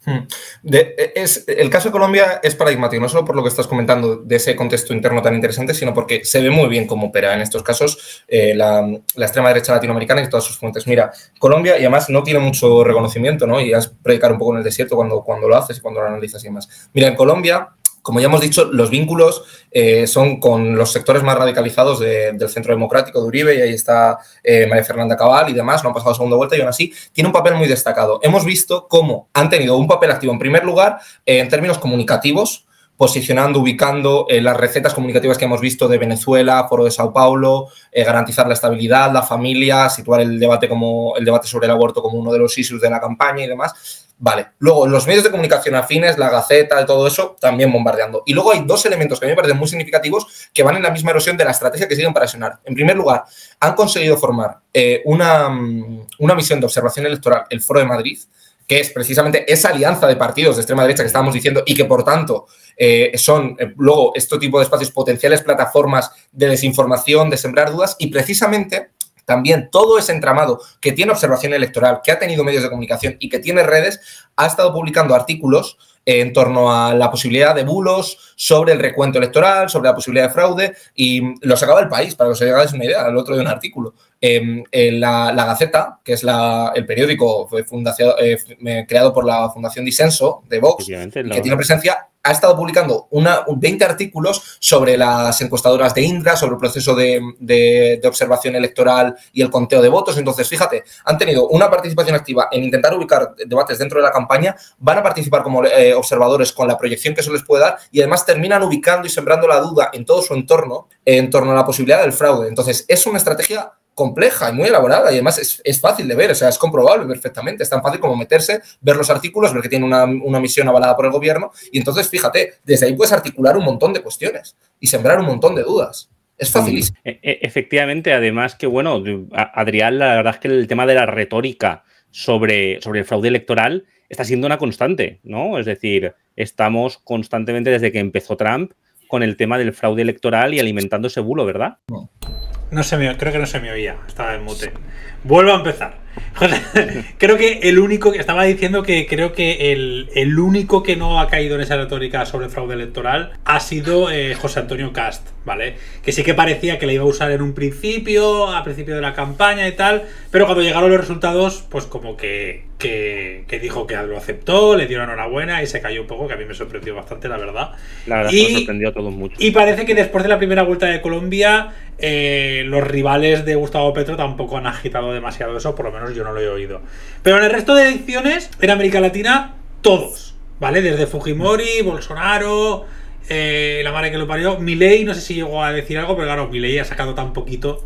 De, es, el caso de Colombia es paradigmático, no solo por lo que estás comentando de ese contexto interno tan interesante, sino porque se ve muy bien cómo opera en estos casos eh, la, la extrema derecha latinoamericana y todas sus fuentes. Mira, Colombia, y además no tiene mucho reconocimiento, ¿no? Y has predicar un poco en el desierto cuando, cuando lo haces y cuando lo analizas y demás. Mira, en Colombia... Como ya hemos dicho, los vínculos eh, son con los sectores más radicalizados de, del Centro Democrático de Uribe, y ahí está eh, María Fernanda Cabal y demás, no han pasado segunda vuelta y aún así tiene un papel muy destacado. Hemos visto cómo han tenido un papel activo en primer lugar eh, en términos comunicativos, posicionando, ubicando eh, las recetas comunicativas que hemos visto de Venezuela, Foro de Sao Paulo, eh, garantizar la estabilidad, la familia, situar el debate, como, el debate sobre el aborto como uno de los issues de la campaña y demás. Vale. Luego, los medios de comunicación afines, La Gaceta y todo eso, también bombardeando. Y luego hay dos elementos que a mí me parecen muy significativos que van en la misma erosión de la estrategia que siguen para sonar. En primer lugar, han conseguido formar eh, una, una misión de observación electoral, el Foro de Madrid, que es precisamente esa alianza de partidos de extrema derecha que estábamos diciendo y que, por tanto, eh, son eh, luego este tipo de espacios potenciales, plataformas de desinformación, de sembrar dudas, y precisamente... también todo ese entramado que tiene observación electoral, que ha tenido medios de comunicación y que tiene redes, ha estado publicando artículos en torno a la posibilidad de bulos, sobre el recuento electoral, sobre la posibilidad de fraude, y lo sacaba El País, para que os hagáis una idea, el otro día un artículo. Eh, eh, la, la Gaceta, que es la, el periódico eh, creado por la Fundación Disenso de Vox, no, que tiene presencia, ha estado publicando una, veinte artículos sobre las encuestadoras de Indra, sobre el proceso de, de, de observación electoral y el conteo de votos. Entonces, fíjate, han tenido una participación activa en intentar ubicar debates dentro de la campaña, van a participar como eh, observadores con la proyección que eso les puede dar y además terminan ubicando y sembrando la duda en todo su entorno, eh, en torno a la posibilidad del fraude. Entonces, es una estrategia compleja y muy elaborada y además es, es fácil de ver, o sea, es comprobable perfectamente, es tan fácil como meterse, ver los artículos, ver que tiene una, una misión avalada por el gobierno y entonces, fíjate, desde ahí puedes articular un montón de cuestiones y sembrar un montón de dudas. Es facilísimo. E e efectivamente, además que, bueno, Adrián, la verdad es que el tema de la retórica sobre, sobre el fraude electoral está siendo una constante, ¿no? Es decir, estamos constantemente desde que empezó Trump con el tema del fraude electoral y alimentando ese bulo, ¿verdad? No. No se me, creo que no se me oía, estaba en mute. Vuelvo a empezar. Creo que el único que estaba diciendo que creo que el, el único que no ha caído en esa retórica sobre fraude electoral ha sido eh, José Antonio Kast, ¿vale? Que sí que parecía que la iba a usar en un principio, a principio de la campaña y tal, pero cuando llegaron los resultados, pues como que, que, que dijo que lo aceptó, le dio la enhorabuena y se cayó un poco, que a mí me sorprendió bastante, la verdad. La verdad, y, me sorprendió a todos mucho. Y parece que después de la primera vuelta de Colombia, eh, los rivales de Gustavo Petro tampoco han agitado demasiado eso, por lo menos yo no lo he oído. Pero en el resto de elecciones, en América Latina, todos, ¿vale? Desde Fujimori, Bolsonaro, eh, la madre que lo parió, Milei, no sé si llegó a decir algo, pero claro, Milei ha sacado tan poquito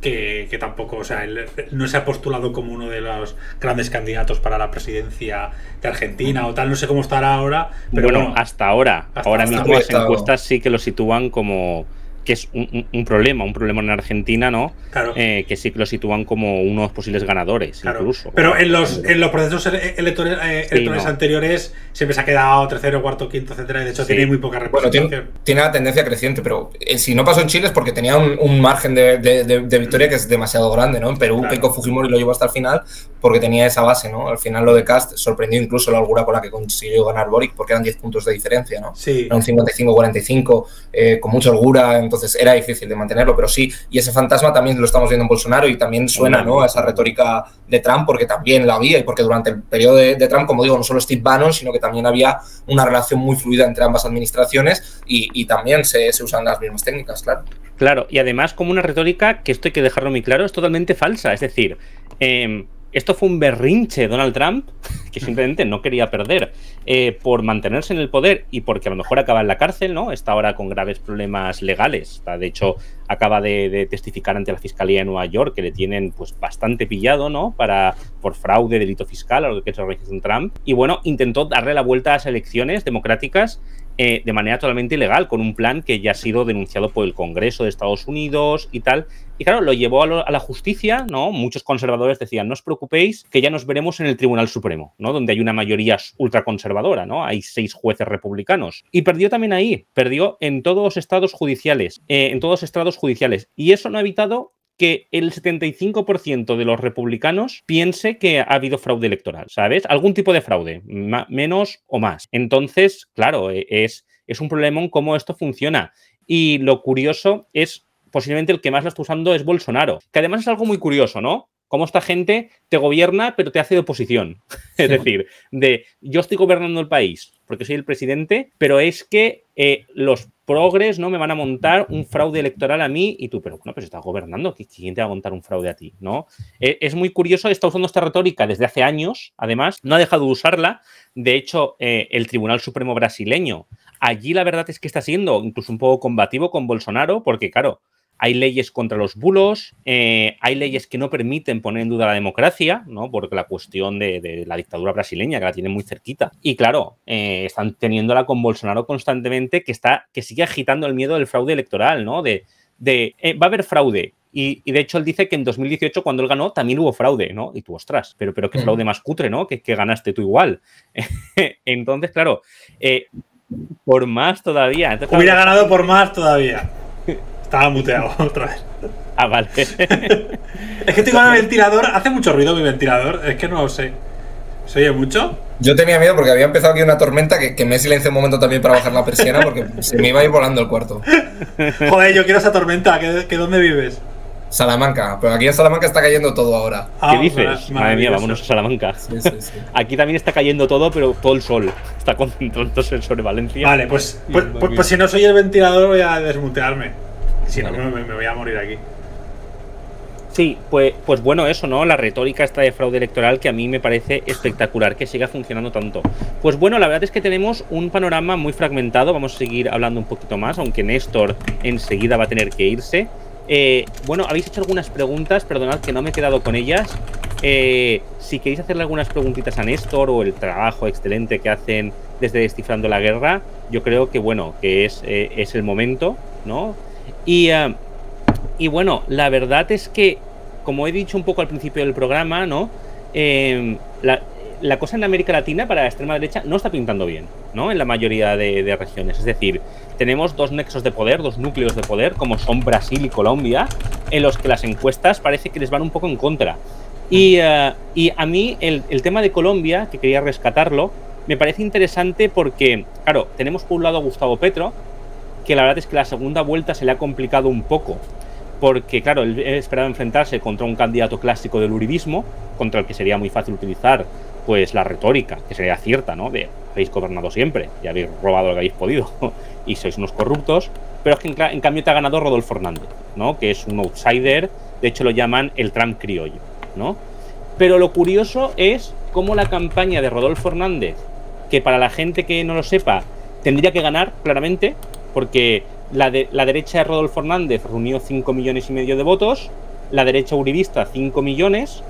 que, que tampoco, o sea, él no se ha postulado como uno de los grandes candidatos para la presidencia de Argentina o tal, no sé cómo estará ahora. Pero bueno, bueno, hasta ahora, hasta ahora hasta mismo las encuestas sí que lo sitúan como... que es un, un, un problema, un problema en Argentina, ¿no? Claro. Eh, que sí que lo sitúan como unos posibles ganadores, claro, incluso. Pero en los, en los procesos electorales, eh, sí, electorales no. anteriores siempre se ha quedado tercero, cuarto, quinto, etcétera, y de hecho sí. tiene muy poca representación. Bueno, tiene, tiene una tendencia creciente, pero eh, si no pasó en Chile es porque tenía un, un margen de, de, de, de victoria que es demasiado grande, ¿no? En Perú, claro. Keiko Fujimori lo llevó hasta el final porque tenía esa base, ¿no? Al final lo de Kast sorprendió incluso la holgura con la que consiguió ganar Boric porque eran diez puntos de diferencia, ¿no? Sí. Era un cincuenta y cinco a cuarenta y cinco, eh, con mucha holgura, en entonces era difícil de mantenerlo, pero sí, y ese fantasma también lo estamos viendo en Bolsonaro y también suena, ¿no?, a esa retórica de Trump, porque también la había y porque durante el periodo de, de Trump, como digo, no solo Steve Bannon, sino que también había una relación muy fluida entre ambas administraciones y, y también se, se usan las mismas técnicas, claro. Claro, y además como una retórica, que esto hay que dejarlo muy claro, es totalmente falsa, es decir, eh, esto fue un berrinche Donald Trump, que simplemente no quería perder, eh, por mantenerse en el poder y porque a lo mejor acaba en la cárcel, ¿no? Está ahora con graves problemas legales. Está, de hecho, acaba de, de testificar ante la Fiscalía de Nueva York, que le tienen pues bastante pillado, ¿no? Para, por fraude, delito fiscal, algo que ha hecho Reagan Trump. Y bueno, intentó darle la vuelta a las elecciones democráticas eh, de manera totalmente ilegal, con un plan que ya ha sido denunciado por el Congreso de Estados Unidos y tal. Y claro, lo llevó a, lo, a la justicia, ¿no? Muchos conservadores decían, no os preocupéis, que ya nos veremos en el Tribunal Supremo, ¿no? Donde hay una mayoría ultraconservadora, ¿no? Hay seis jueces republicanos. Y perdió también ahí, perdió en todos los estados judiciales, eh, en todos los estados judiciales. Y eso no ha evitado que el setenta y cinco por ciento de los republicanos piense que ha habido fraude electoral, ¿sabes? Algún tipo de fraude, menos o más. Entonces, claro, es, es un problema en cómo esto funciona. Y lo curioso es... posiblemente el que más la está usando es Bolsonaro, que además es algo muy curioso, ¿no? Cómo esta gente te gobierna pero te hace de oposición. Es decir, de yo estoy gobernando el país porque soy el presidente, pero es que eh, los progres no me van a montar un fraude electoral a mí y tú, pero bueno, pues estás gobernando, ¿quién te va a montar un fraude a ti? ¿No? Eh, es muy curioso, está usando esta retórica desde hace años, además, no ha dejado de usarla. De hecho, eh, el Tribunal Supremo brasileño, allí la verdad es que está siendo incluso un poco combativo con Bolsonaro porque, claro, hay leyes contra los bulos, eh, hay leyes que no permiten poner en duda la democracia, ¿no? Porque la cuestión de, de la dictadura brasileña, que la tienen muy cerquita. Y claro, eh, están teniéndola con Bolsonaro constantemente, que está, que sigue agitando el miedo del fraude electoral, ¿no? De, de eh, va a haber fraude. Y, y de hecho él dice que en dos mil dieciocho, cuando él ganó, también hubo fraude, ¿no? Y tú, ostras, pero, pero qué fraude más cutre, ¿no? Que, que ganaste tú igual. Entonces, claro, eh, por más todavía. Entonces, hubiera ganado por más todavía. Estaba muteado otra vez. Ah, vale. Es que estoy con el ventilador. Hace mucho ruido mi ventilador. Es que no lo sé. ¿Se oye mucho? Yo tenía miedo porque había empezado aquí una tormenta que, que me silencié un momento también para bajar la persiana porque se me iba a ir volando el cuarto. Joder, yo quiero esa tormenta. ¿Que, que dónde vives? Salamanca. Pero aquí en Salamanca está cayendo todo ahora. ¿Qué dices? Madre mía, vámonos a Salamanca. Sí, sí, sí. Aquí también está cayendo todo, pero todo el sol. Está concentrándose sobre Valencia. Vale, pues, pues, pues, pues, pues si no soy el ventilador voy a desmutearme. Si vale. no, me, me voy a morir aquí. Sí, pues, pues bueno, eso, ¿no? La retórica esta de fraude electoral que a mí me parece espectacular que siga funcionando tanto. Pues bueno, la verdad es que tenemos un panorama muy fragmentado. Vamos a seguir hablando un poquito más, aunque Néstor enseguida va a tener que irse. Eh, bueno, habéis hecho algunas preguntas, perdonad que no me he quedado con ellas. Eh, si queréis hacerle algunas preguntitas a Néstor o el trabajo excelente que hacen desde Descifrando la Guerra, yo creo que, bueno, que es, eh, es el momento, ¿no? Y... Eh, Y bueno, la verdad es que, como he dicho un poco al principio del programa, ¿no? Eh, la, la cosa en América Latina para la extrema derecha no está pintando bien, ¿no? En la mayoría de, de regiones. Es decir, tenemos dos nexos de poder, dos núcleos de poder, como son Brasil y Colombia, en los que las encuestas parece que les van un poco en contra. Y, uh, y a mí el, el tema de Colombia, que quería rescatarlo, me parece interesante porque, claro, tenemos por un lado a Gustavo Petro, que la verdad es que la segunda vuelta se le ha complicado un poco. Porque, claro, él esperaba enfrentarse contra un candidato clásico del uribismo, contra el que sería muy fácil utilizar pues la retórica, que sería cierta, ¿no? De habéis gobernado siempre y habéis robado lo que habéis podido y sois unos corruptos. Pero es que en, en cambio te ha ganado Rodolfo Hernández, ¿no? Que es un outsider, de hecho lo llaman el Trump criollo, ¿no? Pero lo curioso es cómo la campaña de Rodolfo Hernández, que para la gente que no lo sepa, tendría que ganar claramente, porque... La, de, la derecha de Rodolfo Hernández reunió cinco millones y medio de votos, la derecha uribista cinco millones,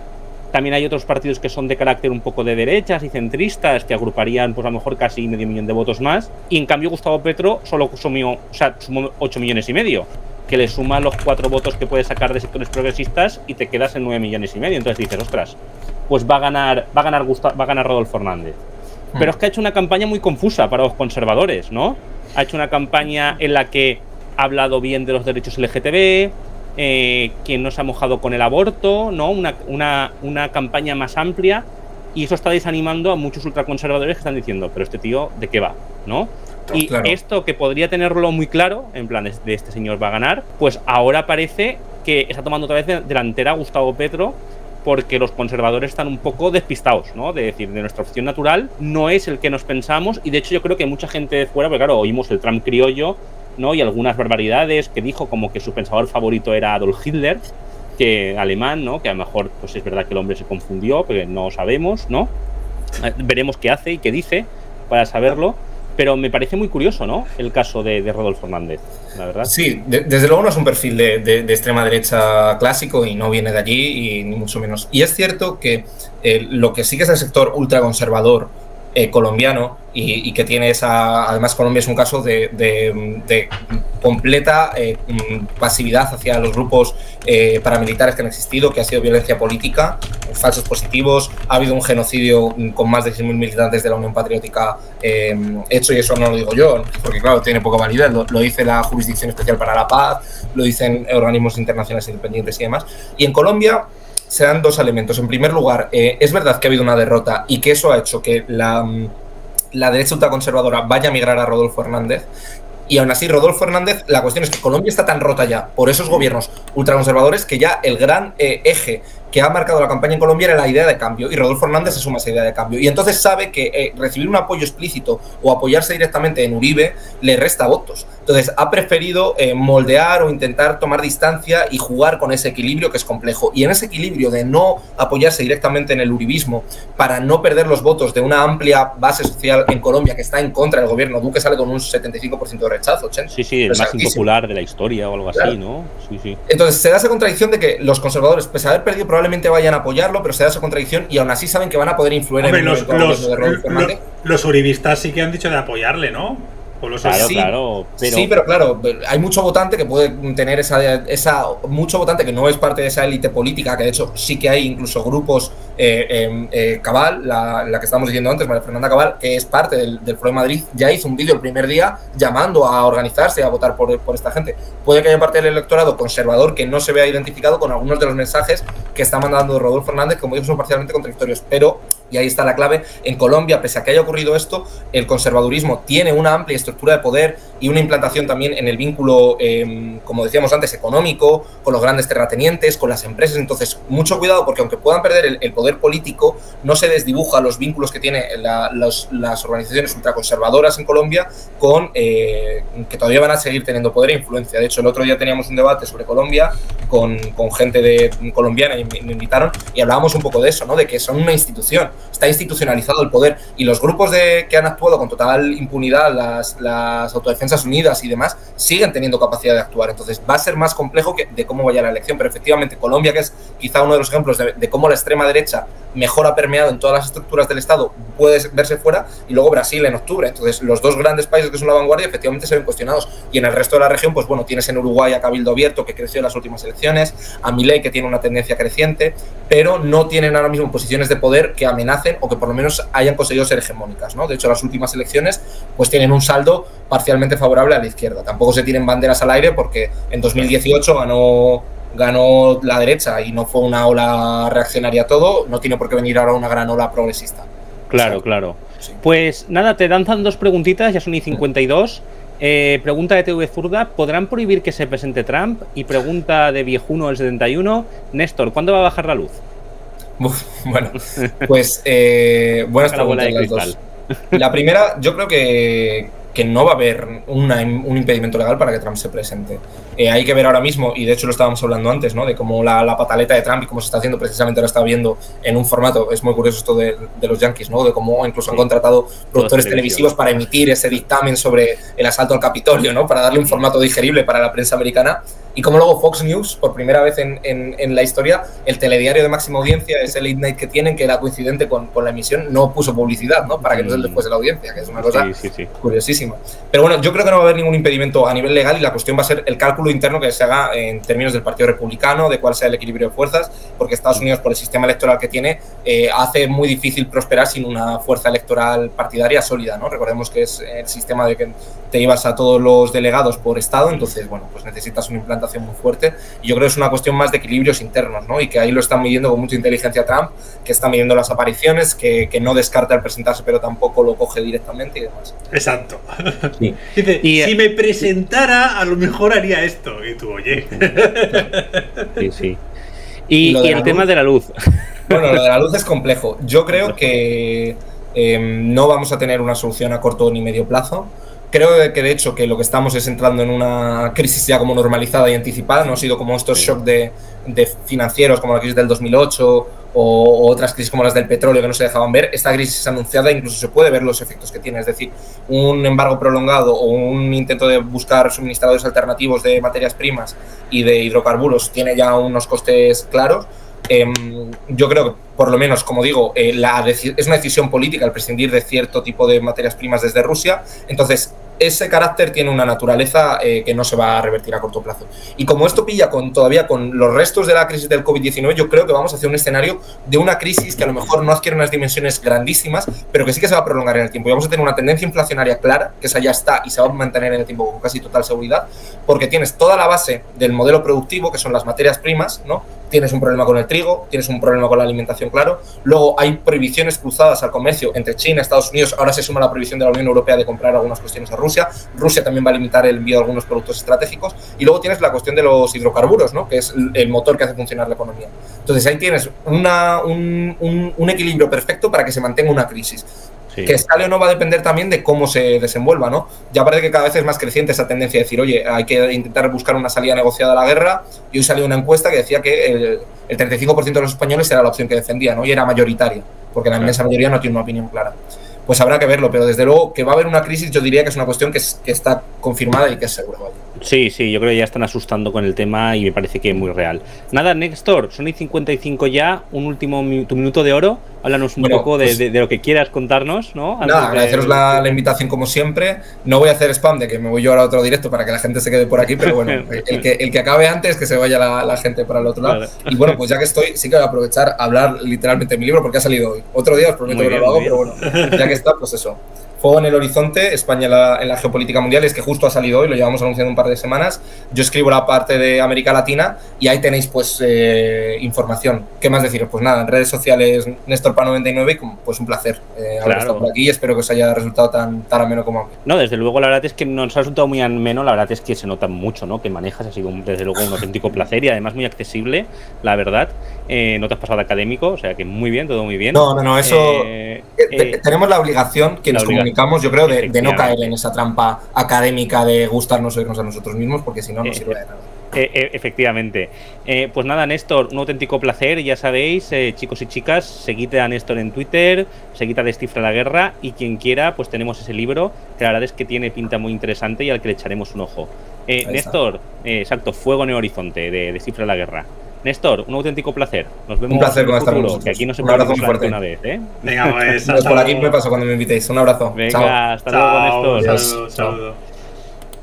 también hay otros partidos que son de carácter un poco de derechas y centristas que agruparían pues a lo mejor casi medio millón de votos más, y en cambio Gustavo Petro solo sumió, o sea, sumó ocho millones y medio, que le suma los cuatro votos que puedes sacar de sectores progresistas y te quedas en nueve millones y medio, entonces dices, ostras, pues va a ganar, va a ganar, Gustavo, va a ganar Rodolfo Hernández. Pero es que ha hecho una campaña muy confusa para los conservadores, ¿no? Ha hecho una campaña en la que ha hablado bien de los derechos L G T B, eh, que no se ha mojado con el aborto, ¿no? Una, una, una campaña más amplia, y eso está desanimando a muchos ultraconservadores que están diciendo, pero este tío, ¿de qué va? ¿No? Y claro, esto que podría tenerlo muy claro, en plan de este señor va a ganar, pues ahora parece que está tomando otra vez delantera Gustavo Petro, porque los conservadores están un poco despistados, ¿no? De decir, de nuestra opción natural no es el que nos pensamos, y de hecho yo creo que mucha gente de fuera, porque claro, oímos el Trump criollo, ¿no? Y algunas barbaridades que dijo, como que su pensador favorito era Adolf Hitler, que alemán, ¿no? Que a lo mejor, pues es verdad que el hombre se confundió, pero no sabemos, ¿no? Veremos qué hace y qué dice para saberlo. Pero me parece muy curioso, ¿no? El caso de, de Rodolfo Hernández, la verdad. Sí, de, desde luego no es un perfil de, de, de extrema derecha clásico y no viene de allí, y ni mucho menos. Y es cierto que eh, lo que sí que es el sector ultraconservador eh, colombiano y, y que tiene esa... Además, Colombia es un caso de, de, de completa eh, pasividad hacia los grupos eh, paramilitares que han existido, que ha sido violencia política, falsos positivos. Ha habido un genocidio con más de cien mil militantes de la Unión Patriótica eh, hecho, y eso no lo digo yo, porque claro, tiene poca validez. Lo, lo dice la Jurisdicción Especial para la Paz, lo dicen organismos internacionales independientes y demás. Y en Colombia se dan dos elementos. En primer lugar, eh, es verdad que ha habido una derrota y que eso ha hecho que la... la derecha ultraconservadora vaya a migrar a Rodolfo Hernández, y aún así Rodolfo Hernández, la cuestión es que Colombia está tan rota ya por esos gobiernos ultraconservadores que ya el gran eh, eje que ha marcado la campaña en Colombia era la idea de cambio, y Rodolfo Hernández se suma a esa idea de cambio, y entonces sabe que eh, recibir un apoyo explícito o apoyarse directamente en Uribe le resta votos. Entonces ha preferido eh, moldear o intentar tomar distancia y jugar con ese equilibrio que es complejo, y en ese equilibrio de no apoyarse directamente en el uribismo para no perder los votos de una amplia base social en Colombia que está en contra del gobierno. Duque sale con un setenta y cinco por ciento de rechazo, ochenta por ciento. Sí, sí, el más impopular de la historia o algo así, claro, ¿no? Sí, sí. Entonces se da esa contradicción de que los conservadores, pese a haber perdido, probablemente probablemente vayan a apoyarlo, pero se da esa contradicción, y aún así saben que van a poder influir. Hombre, en el los, los, de Rodolfo Hernández. Los uribistas sí que han dicho de apoyarle, ¿no? Claro, sí, claro, pero... sí, pero claro, hay mucho votante que puede tener esa, esa mucho votante que no es parte de esa élite política, que de hecho sí que hay incluso grupos, eh, eh, eh, Cabal, la, la que estábamos diciendo antes, María Fernanda Cabal, que es parte del, del Foro de Madrid, ya hizo un vídeo el primer día llamando a organizarse, a votar por, por esta gente. Puede que haya parte del electorado conservador que no se vea identificado con algunos de los mensajes que está mandando Rodolfo Hernández, como digo, son parcialmente contradictorios, pero, y ahí está la clave, en Colombia, pese a que haya ocurrido esto, el conservadurismo tiene una amplia estructura de poder y una implantación también en el vínculo, eh, como decíamos antes, económico, con los grandes terratenientes, con las empresas. Entonces, mucho cuidado, porque aunque puedan perder el, el poder político, no se desdibuja los vínculos que tienen la, los, las organizaciones ultraconservadoras en Colombia con eh, que todavía van a seguir teniendo poder e influencia. De hecho, el otro día teníamos un debate sobre Colombia con, con gente de, colombiana y me invitaron y hablábamos un poco de eso, ¿no? De que son una institución, está institucionalizado el poder y los grupos de, que han actuado con total impunidad, las las Autodefensas Unidas y demás, siguen teniendo capacidad de actuar. Entonces va a ser más complejo que de cómo vaya la elección, pero efectivamente Colombia, que es quizá uno de los ejemplos de, de cómo la extrema derecha mejor ha permeado en todas las estructuras del Estado, puede verse fuera, y luego Brasil en octubre. Entonces los dos grandes países que son la vanguardia efectivamente se ven cuestionados, y en el resto de la región, pues bueno, tienes en Uruguay a Cabildo Abierto, que creció en las últimas elecciones, a Milei, que tiene una tendencia creciente, pero no tienen ahora mismo posiciones de poder que amenacen o que por lo menos hayan conseguido ser hegemónicas, ¿no? De hecho, las últimas elecciones pues tienen un saldo parcialmente favorable a la izquierda. Tampoco se tienen banderas al aire porque en dos mil dieciocho ganó, ganó la derecha y no fue una ola reaccionaria todo, no tiene por qué venir ahora una gran ola progresista. Claro, o sea, claro. Sí. Pues nada, te lanzan dos preguntitas, ya son y cincuenta y dos. Eh, pregunta de T V Zurda, ¿podrán prohibir que se presente Trump? Y pregunta de Viejuno del setenta y uno, Néstor, ¿cuándo va a bajar la luz? Bueno, pues eh, buenas preguntas las dos. La primera, yo creo que que no va a haber una, un impedimento legal para que Trump se presente. Eh, hay que ver ahora mismo, y de hecho lo estábamos hablando antes, ¿no? De cómo la, la pataleta de Trump y cómo se está haciendo, precisamente ahora está viendo en un formato, es muy curioso esto de, de los yankees, ¿no? De cómo incluso han contratado productores televisivos para emitir ese dictamen sobre el asalto al Capitolio, ¿no? Para darle un formato digerible para la prensa americana. Y como luego Fox News, por primera vez en, en, en la historia, el telediario de máxima audiencia, ese late night que tienen, que era coincidente con, con la emisión, no puso publicidad, ¿no? Para que no sea después de la audiencia, que es una cosa sí, sí, sí. curiosísima. Pero bueno, yo creo que no va a haber ningún impedimento a nivel legal y la cuestión va a ser el cálculo interno que se haga en términos del Partido Republicano, de cuál sea el equilibrio de fuerzas, porque Estados Unidos, por el sistema electoral que tiene, eh, hace muy difícil prosperar sin una fuerza electoral partidaria sólida, ¿no? Recordemos que es el sistema de que te llevas a todos los delegados por estado, entonces, bueno, pues necesitas un implante muy fuerte, y yo creo que es una cuestión más de equilibrios internos, ¿no? Y que ahí lo están midiendo con mucha inteligencia Trump, que está midiendo las apariciones, que, que no descarta el presentarse, pero tampoco lo coge directamente y demás. Exacto. Sí. Dice, y, si me presentara, a lo mejor haría esto. Y tú, oye. Sí, sí. Y, y, y el luz, tema de la luz. Bueno, lo de la luz es complejo. Yo creo que eh, no vamos a tener una solución a corto ni medio plazo. Creo que de hecho que lo que estamos es entrando en una crisis ya como normalizada y anticipada, no ha sido como estos shocks de, de financieros como la crisis del dos mil ocho o otras crisis como las del petróleo que no se dejaban ver. Esta crisis anunciada incluso se puede ver los efectos que tiene, es decir, un embargo prolongado o un intento de buscar suministradores alternativos de materias primas y de hidrocarburos tiene ya unos costes claros. Eh, yo creo que, por lo menos, como digo, eh, la es una decisión política el prescindir de cierto tipo de materias primas desde Rusia. Entonces, ese carácter tiene una naturaleza eh, que no se va a revertir a corto plazo. Y como esto pilla con todavía con los restos de la crisis del COVID diecinueve, yo creo que vamos hacia un escenario de una crisis que a lo mejor no adquiere unas dimensiones grandísimas, pero que sí que se va a prolongar en el tiempo. Y vamos a tener una tendencia inflacionaria clara, que esa ya está y se va a mantener en el tiempo con casi total seguridad, porque tienes toda la base del modelo productivo, que son las materias primas, ¿no? Tienes un problema con el trigo, tienes un problema con la alimentación, claro. Luego hay prohibiciones cruzadas al comercio entre China, Estados Unidos. Ahora se suma la prohibición de la Unión Europea de comprar algunas cuestiones a Rusia. Rusia también va a limitar el envío de algunos productos estratégicos. Y luego tienes la cuestión de los hidrocarburos, ¿no? Que es el motor que hace funcionar la economía. Entonces ahí tienes una, un, un, un equilibrio perfecto para que se mantenga una crisis. Sí. Que escale o no va a depender también de cómo se desenvuelva, ¿no? Ya parece que cada vez es más creciente esa tendencia de decir, oye, hay que intentar buscar una salida negociada a la guerra. Y hoy salió una encuesta que decía que el, el treinta y cinco por ciento de los españoles era la opción que defendía, ¿no? Y era mayoritaria, porque la inmensa mayoría no tiene una opinión clara. Pues habrá que verlo, pero desde luego que va a haber una crisis, yo diría que es una cuestión que, es, que está confirmada y que es segura. Sí, sí, yo creo que ya están asustando con el tema y me parece que es muy real. Nada, Néstor, son y cincuenta y cinco ya, un último mi tu minuto de oro. Háblanos un bueno, poco pues, de, de, de lo que quieras contarnos, ¿no? Antes nada, de... agradeceros la, la invitación como siempre. No voy a hacer spam de que me voy yo ahora a otro directo para que la gente se quede por aquí, pero bueno, el, que, el que acabe antes que se vaya la, la gente para el otro lado. Claro. Y bueno, pues ya que estoy, sí que voy a aprovechar a hablar literalmente de mi libro porque ha salido hoy. Otro día os prometo muy que bien, lo hago, pero bueno, ya que está, pues eso. Fuego en el horizonte, España en la, en la geopolítica mundial, es que justo ha salido hoy, lo llevamos anunciando un par de semanas. Yo escribo la parte de América Latina y ahí tenéis pues eh, información. ¿Qué más deciros? Pues nada, en redes sociales Néstor P A noventa y nueve, pues un placer eh, haber claro. estado por aquí y espero que os haya resultado tan, tan ameno como a mí. No, desde luego la verdad es que nos ha resultado muy ameno, la verdad es que se nota mucho, ¿no? Que manejas, ha sido desde luego un auténtico placer y además muy accesible, la verdad. Eh, no te has pasado de académico, o sea que muy bien, todo muy bien. No, no, no, eso eh, eh, tenemos la obligación que la nos obligación. comunicamos, yo creo, de, de no caer en esa trampa académica de gustarnos, oírnos a nosotros mismos, porque si no, no eh, sirve de nada. Eh, eh, efectivamente. Eh, pues nada, Néstor, un auténtico placer, ya sabéis, eh, chicos y chicas, seguid a Néstor en Twitter, seguid a Descifra la Guerra y quien quiera, pues tenemos ese libro, que la verdad es que tiene pinta muy interesante y al que le echaremos un ojo. Eh, Néstor, eh, exacto, Fuego en el Horizonte, de Descifra la Guerra. Néstor, un auténtico placer. Nos vemos. Un placer con estar con vosotros. Que aquí nos un abrazo muy fuerte. Una vez, ¿eh? Venga, pues, hasta por aquí me paso cuando me invitéis. Un abrazo. Venga, chao. Hasta chao, luego, Néstor. Saludo, saludo.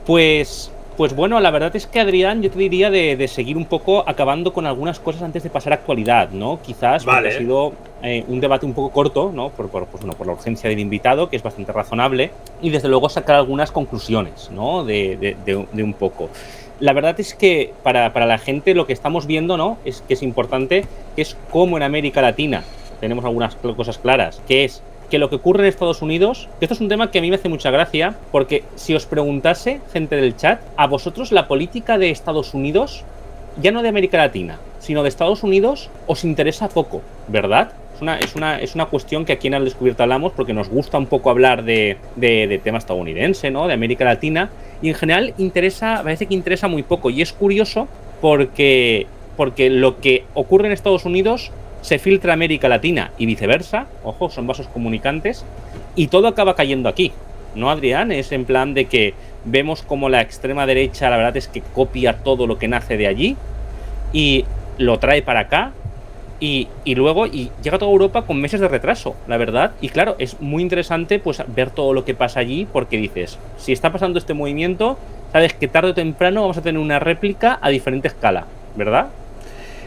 Pues, pues bueno, la verdad es que, Adrián, yo te diría de, de seguir un poco acabando con algunas cosas antes de pasar a actualidad, ¿no? Quizás vale. ha sido eh, un debate un poco corto, ¿no? Por, por, pues, no, por la urgencia del invitado, que es bastante razonable, y desde luego sacar algunas conclusiones, ¿no? De, de, de, de un poco. La verdad es que para, para la gente lo que estamos viendo, ¿no? Es que es importante, que es cómo en América Latina tenemos algunas cosas claras, que es que lo que ocurre en Estados Unidos, que esto es un tema que a mí me hace mucha gracia, porque si os preguntase, gente del chat, a vosotros la política de Estados Unidos, ya no de América Latina, sino de Estados Unidos, os interesa poco, ¿verdad? Es una, es, una, es una cuestión que aquí en Al Descubierto hablamos porque nos gusta un poco hablar de, de, de tema estadounidense, ¿no? De América Latina. Y en general interesa, parece que interesa muy poco. Y es curioso porque, porque lo que ocurre en Estados Unidos se filtra a América Latina y viceversa. Ojo, son vasos comunicantes. Y todo acaba cayendo aquí, ¿no, Adrián? Es en plan de que vemos como la extrema derecha, la verdad es que copia todo lo que nace de allí y lo trae para acá. Y, y luego y llega a toda Europa con meses de retraso, la verdad. Y claro, es muy interesante pues ver todo lo que pasa allí porque dices, si está pasando este movimiento, sabes que tarde o temprano vamos a tener una réplica a diferente escala, ¿verdad?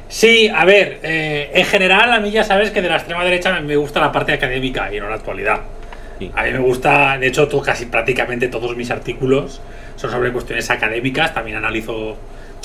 Sí, a ver, eh, en general a mí ya sabes que de la extrema derecha me gusta la parte académica y no la actualidad. Sí. A mí me gusta, de hecho, tú, casi prácticamente todos mis artículos son sobre cuestiones académicas, también analizo...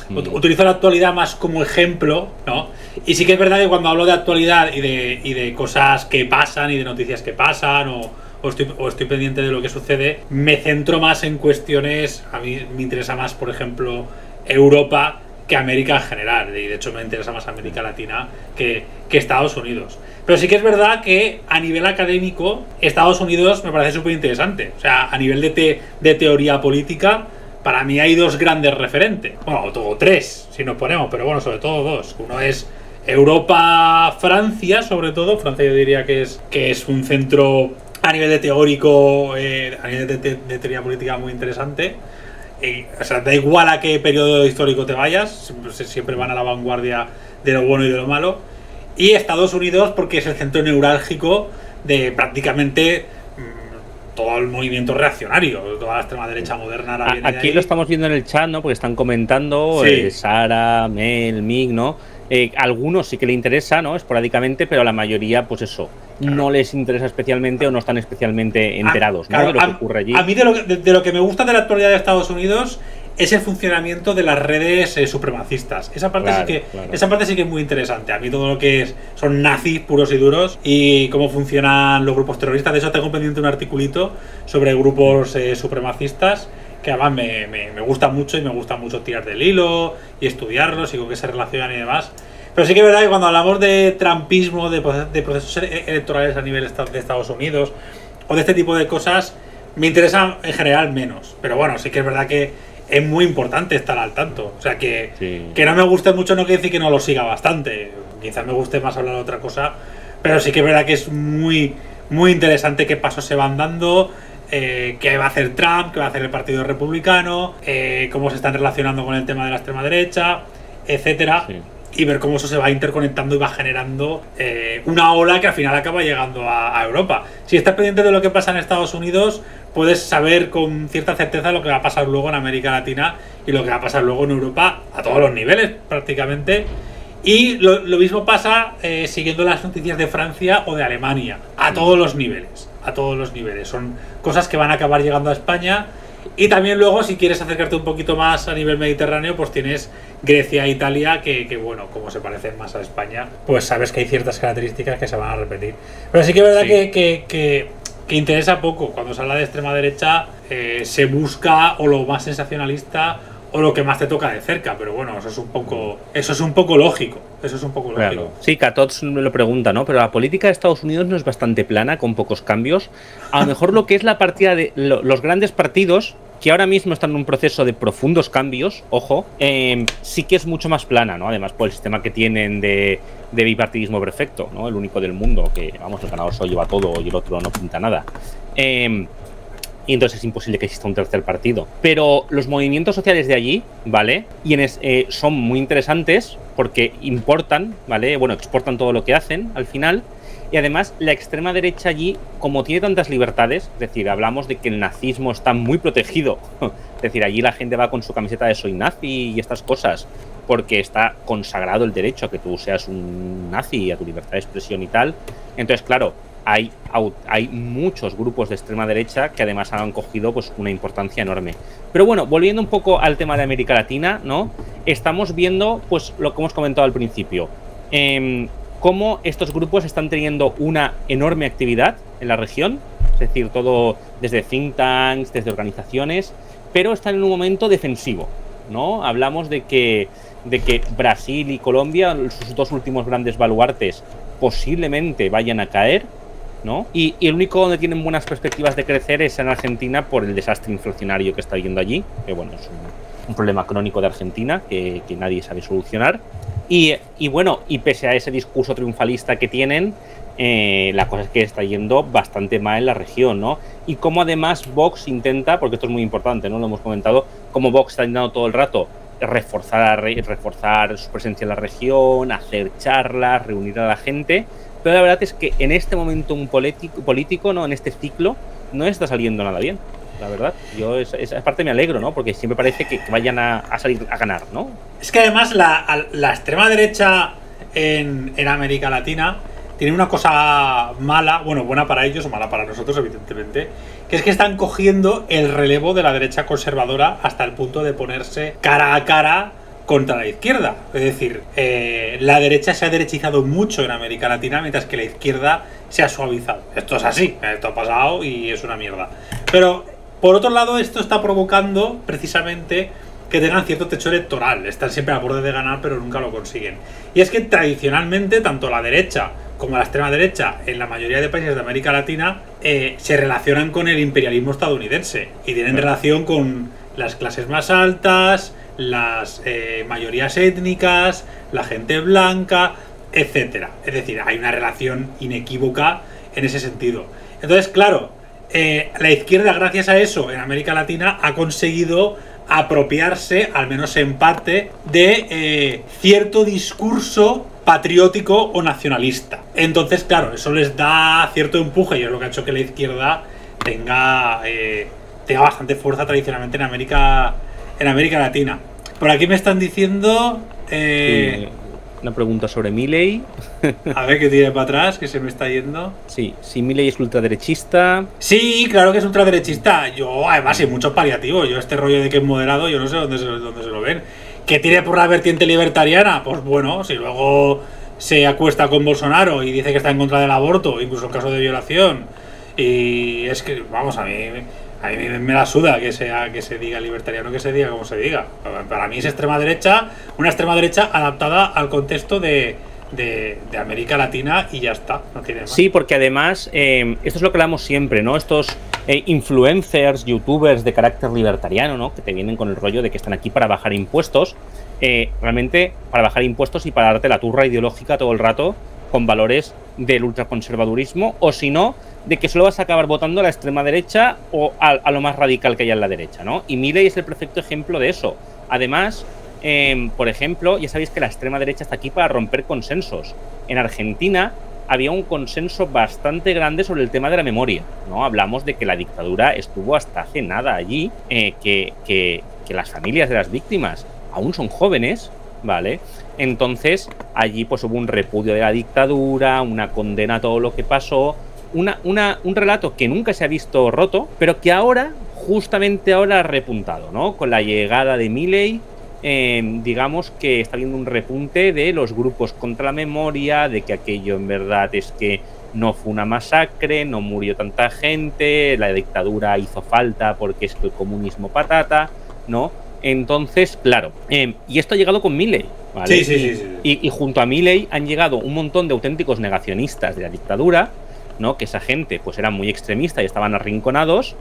Utilizo la actualidad más como ejemplo, ¿no? Y sí que es verdad que cuando hablo de actualidad y de, y de cosas que pasan y de noticias que pasan o, o, estoy, o estoy pendiente de lo que sucede, me centro más en cuestiones, a mí me interesa más, por ejemplo, Europa que América en general. Y de hecho me interesa más América Latina que, que Estados Unidos. Pero sí que es verdad que a nivel académico, Estados Unidos me parece súper interesante. O sea, a nivel de, te, de teoría política... Para mí hay dos grandes referentes, bueno, o tres, si nos ponemos, pero bueno, sobre todo dos. Uno es Europa-Francia, sobre todo. Francia yo diría que es, que es un centro a nivel de teórico, eh, a nivel de, te de teoría política muy interesante. Y, o sea, da igual a qué periodo histórico te vayas, siempre van a la vanguardia de lo bueno y de lo malo. Y Estados Unidos porque es el centro neurálgico de prácticamente... todo el movimiento reaccionario, toda la extrema derecha moderna. Ahora viene Aquí de ahí. Lo estamos viendo en el chat, ¿no? Porque están comentando, sí. eh, Sara, Mel, Mig, ¿no? Eh, algunos sí que le interesa, ¿no? Esporádicamente, pero a la mayoría, pues eso, claro. no les interesa especialmente o no están especialmente enterados, a, ¿no? Claro, de lo que a, ocurre allí. A mí de lo, que, de, de lo que me gusta de la actualidad de Estados Unidos es el funcionamiento de las redes eh, supremacistas. Esa parte, claro, sí que, claro. esa parte sí que es muy interesante. A mí todo lo que es, son nazis puros y duros y cómo funcionan los grupos terroristas. De eso tengo pendiente un articulito sobre grupos eh, supremacistas. Que además me, me, me gusta mucho y me gusta mucho tirar del hilo y estudiarlos y con qué se relacionan y demás. Pero sí que es verdad que cuando hablamos de trampismo, de, de procesos electorales a nivel de Estados Unidos o de este tipo de cosas, me interesan en general menos. Pero bueno, sí que es verdad que es muy importante estar al tanto. O sea, que, sí. que no me guste mucho no quiere decir que no lo siga bastante. Quizás me guste más hablar de otra cosa, pero sí que es verdad que es muy, muy interesante qué pasos se van dando, eh, qué va a hacer Trump, qué va a hacer el Partido Republicano, eh, cómo se están relacionando con el tema de la extrema derecha, etcétera. Sí. Y ver cómo eso se va interconectando y va generando eh, una ola que al final acaba llegando a, a Europa. Si estás pendiente de lo que pasa en Estados Unidos, puedes saber con cierta certeza lo que va a pasar luego en América Latina y lo que va a pasar luego en Europa a todos los niveles prácticamente. Y lo, lo mismo pasa eh, siguiendo las noticias de Francia o de Alemania, a todos los niveles, a todos los niveles. Son cosas que van a acabar llegando a España. Y también luego, si quieres acercarte un poquito más a nivel mediterráneo, pues tienes Grecia e Italia, que, que bueno, como se parecen más a España, pues sabes que hay ciertas características que se van a repetir. Pero sí que es verdad sí. que, que, que, que interesa poco. Cuando se habla de extrema derecha, eh, se busca o lo más sensacionalista o lo que más te toca de cerca, pero bueno, eso es un poco, eso es un poco lógico. Eso es un poco lógico. Claro. Sí, que a todos me lo pregunta, ¿no? Pero la política de Estados Unidos no es bastante plana, con pocos cambios. A lo mejor lo que es la partida de lo, los grandes partidos, que ahora mismo están en un proceso de profundos cambios, ojo, eh, sí que es mucho más plana, ¿no? Además, por el sistema que tienen de, de bipartidismo perfecto, ¿no? El único del mundo, que, vamos, el ganador solo lleva todo y el otro no pinta nada. Eh... Y entonces es imposible que exista un tercer partido. Pero los movimientos sociales de allí, ¿vale? Y en es, eh, son muy interesantes porque importan, ¿vale? Bueno, exportan todo lo que hacen al final. Y además la extrema derecha allí, como tiene tantas libertades, es decir, hablamos de que el nazismo está muy protegido. Es decir, allí la gente va con su camiseta de soy nazi y estas cosas, porque está consagrado el derecho a que tú seas un nazi, a tu libertad de expresión y tal. Entonces, claro, Hay, hay muchos grupos de extrema derecha que además han cogido pues una importancia enorme. Pero bueno, volviendo un poco al tema de América Latina, ¿no? Estamos viendo pues lo que hemos comentado al principio, eh, cómo estos grupos están teniendo una enorme actividad en la región, es decir, todo desde think tanks, desde organizaciones, pero están en un momento defensivo, ¿no? Hablamos de que, de que Brasil y Colombia, sus dos últimos grandes baluartes, posiblemente vayan a caer, ¿no? Y, y el único donde tienen buenas perspectivas de crecer es en Argentina, por el desastre inflacionario que está habiendo allí, que bueno, es un, un problema crónico de Argentina que, que nadie sabe solucionar. Y, y bueno, y pese a ese discurso triunfalista que tienen, eh, la cosa es que está yendo bastante mal en la región, ¿no? Y como además Vox intenta, porque esto es muy importante, ¿no? Lo hemos comentado, como Vox está intentando todo el rato reforzar, reforzar su presencia en la región, hacer charlas, reunir a la gente. Pero la verdad es que en este momento un político, político no, en este ciclo, no está saliendo nada bien, la verdad. Yo esa, esa parte me alegro, ¿no? Porque siempre parece que vayan a, a salir a ganar, ¿no? Es que además la, la extrema derecha en, en América Latina tiene una cosa mala, bueno, buena para ellos o mala para nosotros, evidentemente, que es que están cogiendo el relevo de la derecha conservadora hasta el punto de ponerse cara a cara contra la izquierda. Es decir, eh, la derecha se ha derechizado mucho en América Latina, mientras que la izquierda se ha suavizado. Esto es así, esto ha pasado y es una mierda. Pero, por otro lado, esto está provocando, precisamente, que tengan cierto techo electoral. Están siempre a borde de ganar, pero nunca lo consiguen. Y es que, tradicionalmente, tanto la derecha como la extrema derecha en la mayoría de países de América Latina eh, se relacionan con el imperialismo estadounidense y tienen bueno. relación con las clases más altas, las eh, mayorías étnicas, la gente blanca, etcétera. Es decir, hay una relación inequívoca en ese sentido. Entonces, claro, eh, la izquierda, gracias a eso, en América Latina ha conseguido apropiarse, al menos en parte, de eh, cierto discurso patriótico o nacionalista. Entonces, claro, eso les da cierto empuje y es lo que ha hecho que la izquierda tenga, eh, tenga bastante fuerza tradicionalmente en América, en América Latina. Por aquí me están diciendo eh, sí, una pregunta sobre Milei. A ver qué tiene para atrás, que se me está yendo. Sí, si Milei es ultraderechista. Sí, claro que es ultraderechista. Yo, además, hay muchos paliativos. Yo este rollo de que es moderado, yo no sé dónde se, dónde se lo ven. ¿Que tire por la vertiente libertariana? Pues bueno, si luego se acuesta con Bolsonaro y dice que está en contra del aborto, incluso en caso de violación, y es que, vamos, a mí, a mí me la suda que sea que se diga libertariano, que se diga como se diga. Para mí es extrema derecha, una extrema derecha adaptada al contexto de, de, de América Latina y ya está, no tiene más. Sí, porque además, eh, esto es lo que hablamos siempre, ¿no? Estos Eh, influencers, youtubers de carácter libertariano, ¿no? Que te vienen con el rollo de que están aquí para bajar impuestos, eh, realmente para bajar impuestos y para darte la turra ideológica todo el rato con valores del ultraconservadurismo, o si no, de que solo vas a acabar votando a la extrema derecha o a, a lo más radical que haya en la derecha, ¿no? Y Milei es el perfecto ejemplo de eso. Además, eh, por ejemplo, ya sabéis que la extrema derecha está aquí para romper consensos. En Argentina había un consenso bastante grande sobre el tema de la memoria, ¿no? Hablamos de que la dictadura estuvo hasta hace nada allí, eh, que, que, que las familias de las víctimas aún son jóvenes, ¿vale? Entonces, allí pues hubo un repudio de la dictadura, una condena a todo lo que pasó, una, una, un relato que nunca se ha visto roto, pero que ahora, justamente ahora ha repuntado, ¿no? Con la llegada de Milei, eh, digamos que está habiendo un repunte de los grupos contra la memoria, de que aquello en verdad es que no fue una masacre, no murió tanta gente, la dictadura hizo falta porque es el comunismo patata, ¿no? Entonces, claro, eh, y esto ha llegado con Milei, ¿vale? Sí, sí, sí, sí. Y, y junto a Milei han llegado un montón de auténticos negacionistas de la dictadura, ¿no? Que esa gente pues era muy extremista y estaban arrinconados,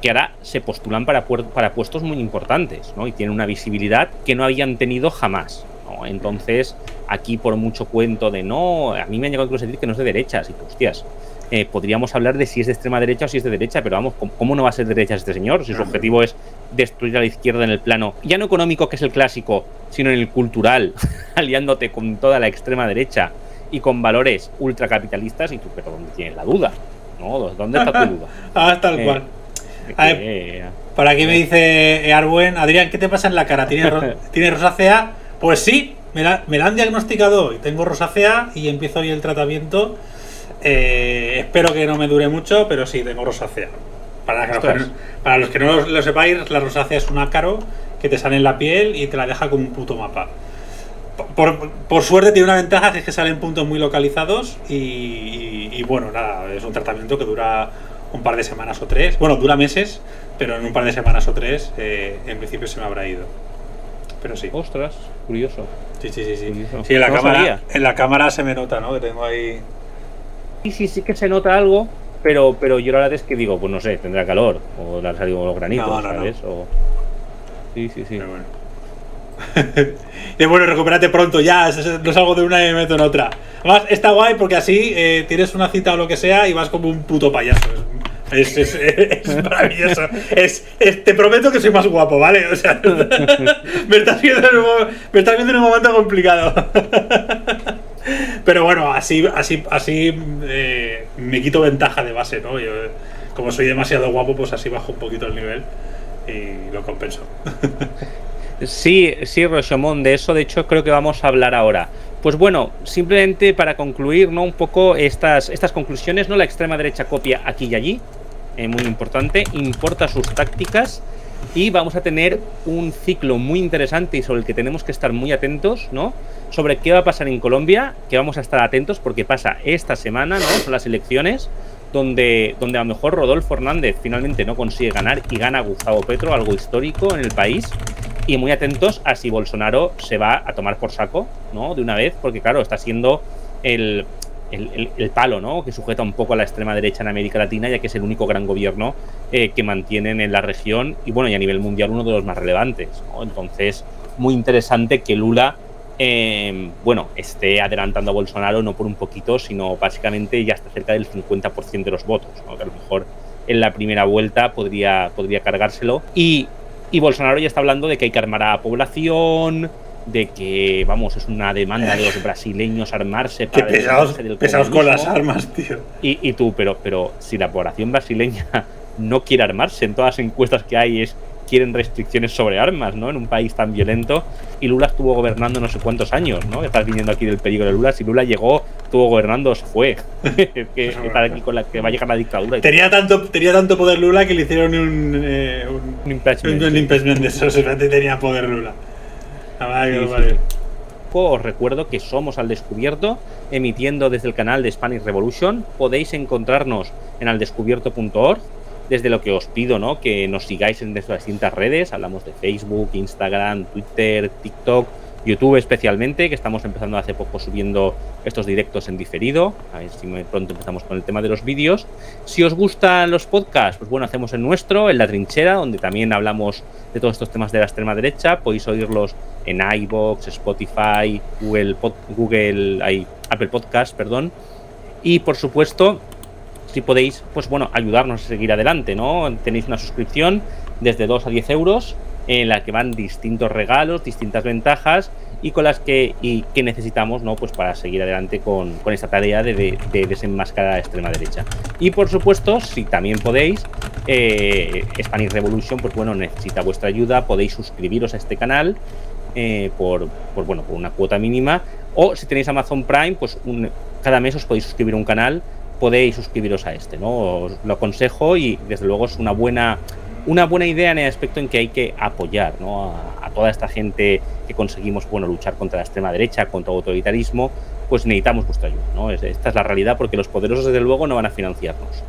que ahora se postulan para, para puestos muy importantes, ¿no? Y tienen una visibilidad que no habían tenido jamás, ¿no? Entonces, aquí por mucho cuento de no, a mí me han llegado incluso a decir que no es de derechas, y que, hostias, eh, podríamos hablar de si es de extrema derecha o si es de derecha, pero vamos, ¿cómo, cómo no va a ser de derecha este señor? Si su objetivo es destruir a la izquierda en el plano, ya no económico, que es el clásico, sino en el cultural, aliándote con toda la extrema derecha y con valores ultracapitalistas, y tú, pero ¿dónde tienes la duda? ¿No? ¿Dónde está tu duda? Ah, tal eh, cual. A ver, por aquí me dice Earbuen, Adrián, ¿qué te pasa en la cara? ¿Tienes, ro ¿tienes rosácea? Pues sí, me la, me la han diagnosticado hoy. Tengo rosácea y empiezo hoy el tratamiento. Eh, espero que no me dure mucho, pero sí, tengo rosácea. Para, que los, es. para los que no lo, lo sepáis, la rosácea es un ácaro que te sale en la piel y te la deja como un puto mapa. Por, por, por suerte tiene una ventaja, que es que salen puntos muy localizados y, y, y bueno, nada, es un tratamiento que dura un par de semanas o tres. Bueno, dura meses, pero en un par de semanas o tres eh, en principio se me habrá ido. Pero sí. Ostras, curioso. Sí, sí, sí, sí. Sí, en la, cámara, en la cámara se me nota, ¿no? Que tengo ahí... Sí, sí, sí que se nota algo, pero, pero yo la verdad es que digo, pues no sé, tendrá calor, o le han salido los granitos, no, no, ¿sabes? No. O... Sí, sí, sí. Pero bueno. Y bueno, recupérate pronto ya. No salgo de una y me meto en otra. Además, está guay porque así eh, tienes una cita o lo que sea y vas como un puto payaso. Es, es, es, es maravilloso. Es, es, te prometo que soy más guapo, ¿vale? O sea, me estás viendo en un, me estás viendo en un momento complicado. Pero bueno, así, así, así eh, me quito ventaja de base, ¿no? Yo, como soy demasiado guapo, pues así bajo un poquito el nivel y lo compenso. Sí, sí, Rochomón, de eso de hecho creo que vamos a hablar ahora. Pues bueno, simplemente para concluir, ¿no? Un poco estas, estas conclusiones, ¿no? La extrema derecha copia aquí y allí, eh, muy importante, importa sus tácticas, y vamos a tener un ciclo muy interesante y sobre el que tenemos que estar muy atentos, ¿no? Sobre qué va a pasar en Colombia, que vamos a estar atentos porque pasa esta semana, ¿no? Son las elecciones, donde, donde a lo mejor Rodolfo Hernández finalmente no consigue ganar y gana Gustavo Petro, algo histórico en el país. Y muy atentos a si Bolsonaro se va a tomar por saco, ¿no? De una vez, porque claro, está siendo el, el, el, el palo, ¿no? Que sujeta un poco a la extrema derecha en América Latina, ya que es el único gran gobierno eh, que mantienen en la región y bueno, y a nivel mundial uno de los más relevantes, ¿no? Entonces, muy interesante que Lula, eh, bueno, esté adelantando a Bolsonaro no por un poquito, sino básicamente ya está cerca del cincuenta por ciento de los votos, ¿no? Que a lo mejor en la primera vuelta podría, podría cargárselo. Y... Y Bolsonaro ya está hablando de que hay que armar a la población, de que, vamos, es una demanda de los brasileños armarse para... Qué pesados, del pesados con las armas, tío. Y, y tú, pero, pero si la población brasileña no quiere armarse, en todas las encuestas que hay es quieren restricciones sobre armas, ¿no? En un país tan violento. Y Lula estuvo gobernando no sé cuántos años, ¿no? Estás viniendo aquí del peligro de Lula. Si Lula llegó, estuvo gobernando, se fue. que, estar aquí con la que va a llegar la dictadura. Y tenía, tanto, tenía tanto poder Lula que le hicieron un... Eh, un, un impeachment. Un, un impeachment de eso. Solamente tenía poder Lula. Vale, sí, sí, vale. Sí. Os recuerdo que somos Al Descubierto, emitiendo desde el canal de Spanish Revolution. Podéis encontrarnos en al descubierto punto org. Desde lo que os pido, ¿no? Que nos sigáis en nuestras distintas redes. Hablamos de Facebook, Instagram, Twitter, TikTok. YouTube especialmente, que estamos empezando hace poco subiendo estos directos en diferido. A ver si pronto empezamos con el tema de los vídeos. Si os gustan los podcasts, pues bueno, hacemos el nuestro, en La Trinchera, donde también hablamos de todos estos temas de la extrema derecha. Podéis oírlos en iVoox, Spotify, Google, Pod, Google ay, Apple Podcast, perdón. Y por supuesto, si podéis, pues bueno, ayudarnos a seguir adelante, ¿no? Tenéis una suscripción desde dos a diez euros. En la que van distintos regalos, distintas ventajas y con las que, y que necesitamos, ¿no? Pues para seguir adelante con, con esta tarea de, de, de desenmascarar a la extrema derecha. Y por supuesto, si también podéis, eh, Spanish Revolution, pues bueno, necesita vuestra ayuda. Podéis suscribiros a este canal eh, por, por, bueno, por una cuota mínima. O si tenéis Amazon Prime, pues un, cada mes os podéis suscribir a un canal, podéis suscribiros a este, ¿no? Os lo aconsejo y desde luego es una buena... Una buena idea en el aspecto en que hay que apoyar, ¿no? a, a toda esta gente que conseguimos, bueno, luchar contra la extrema derecha, contra el autoritarismo, pues necesitamos vuestra ayuda, ¿no? Esta es la realidad porque los poderosos desde luego no van a financiarnos.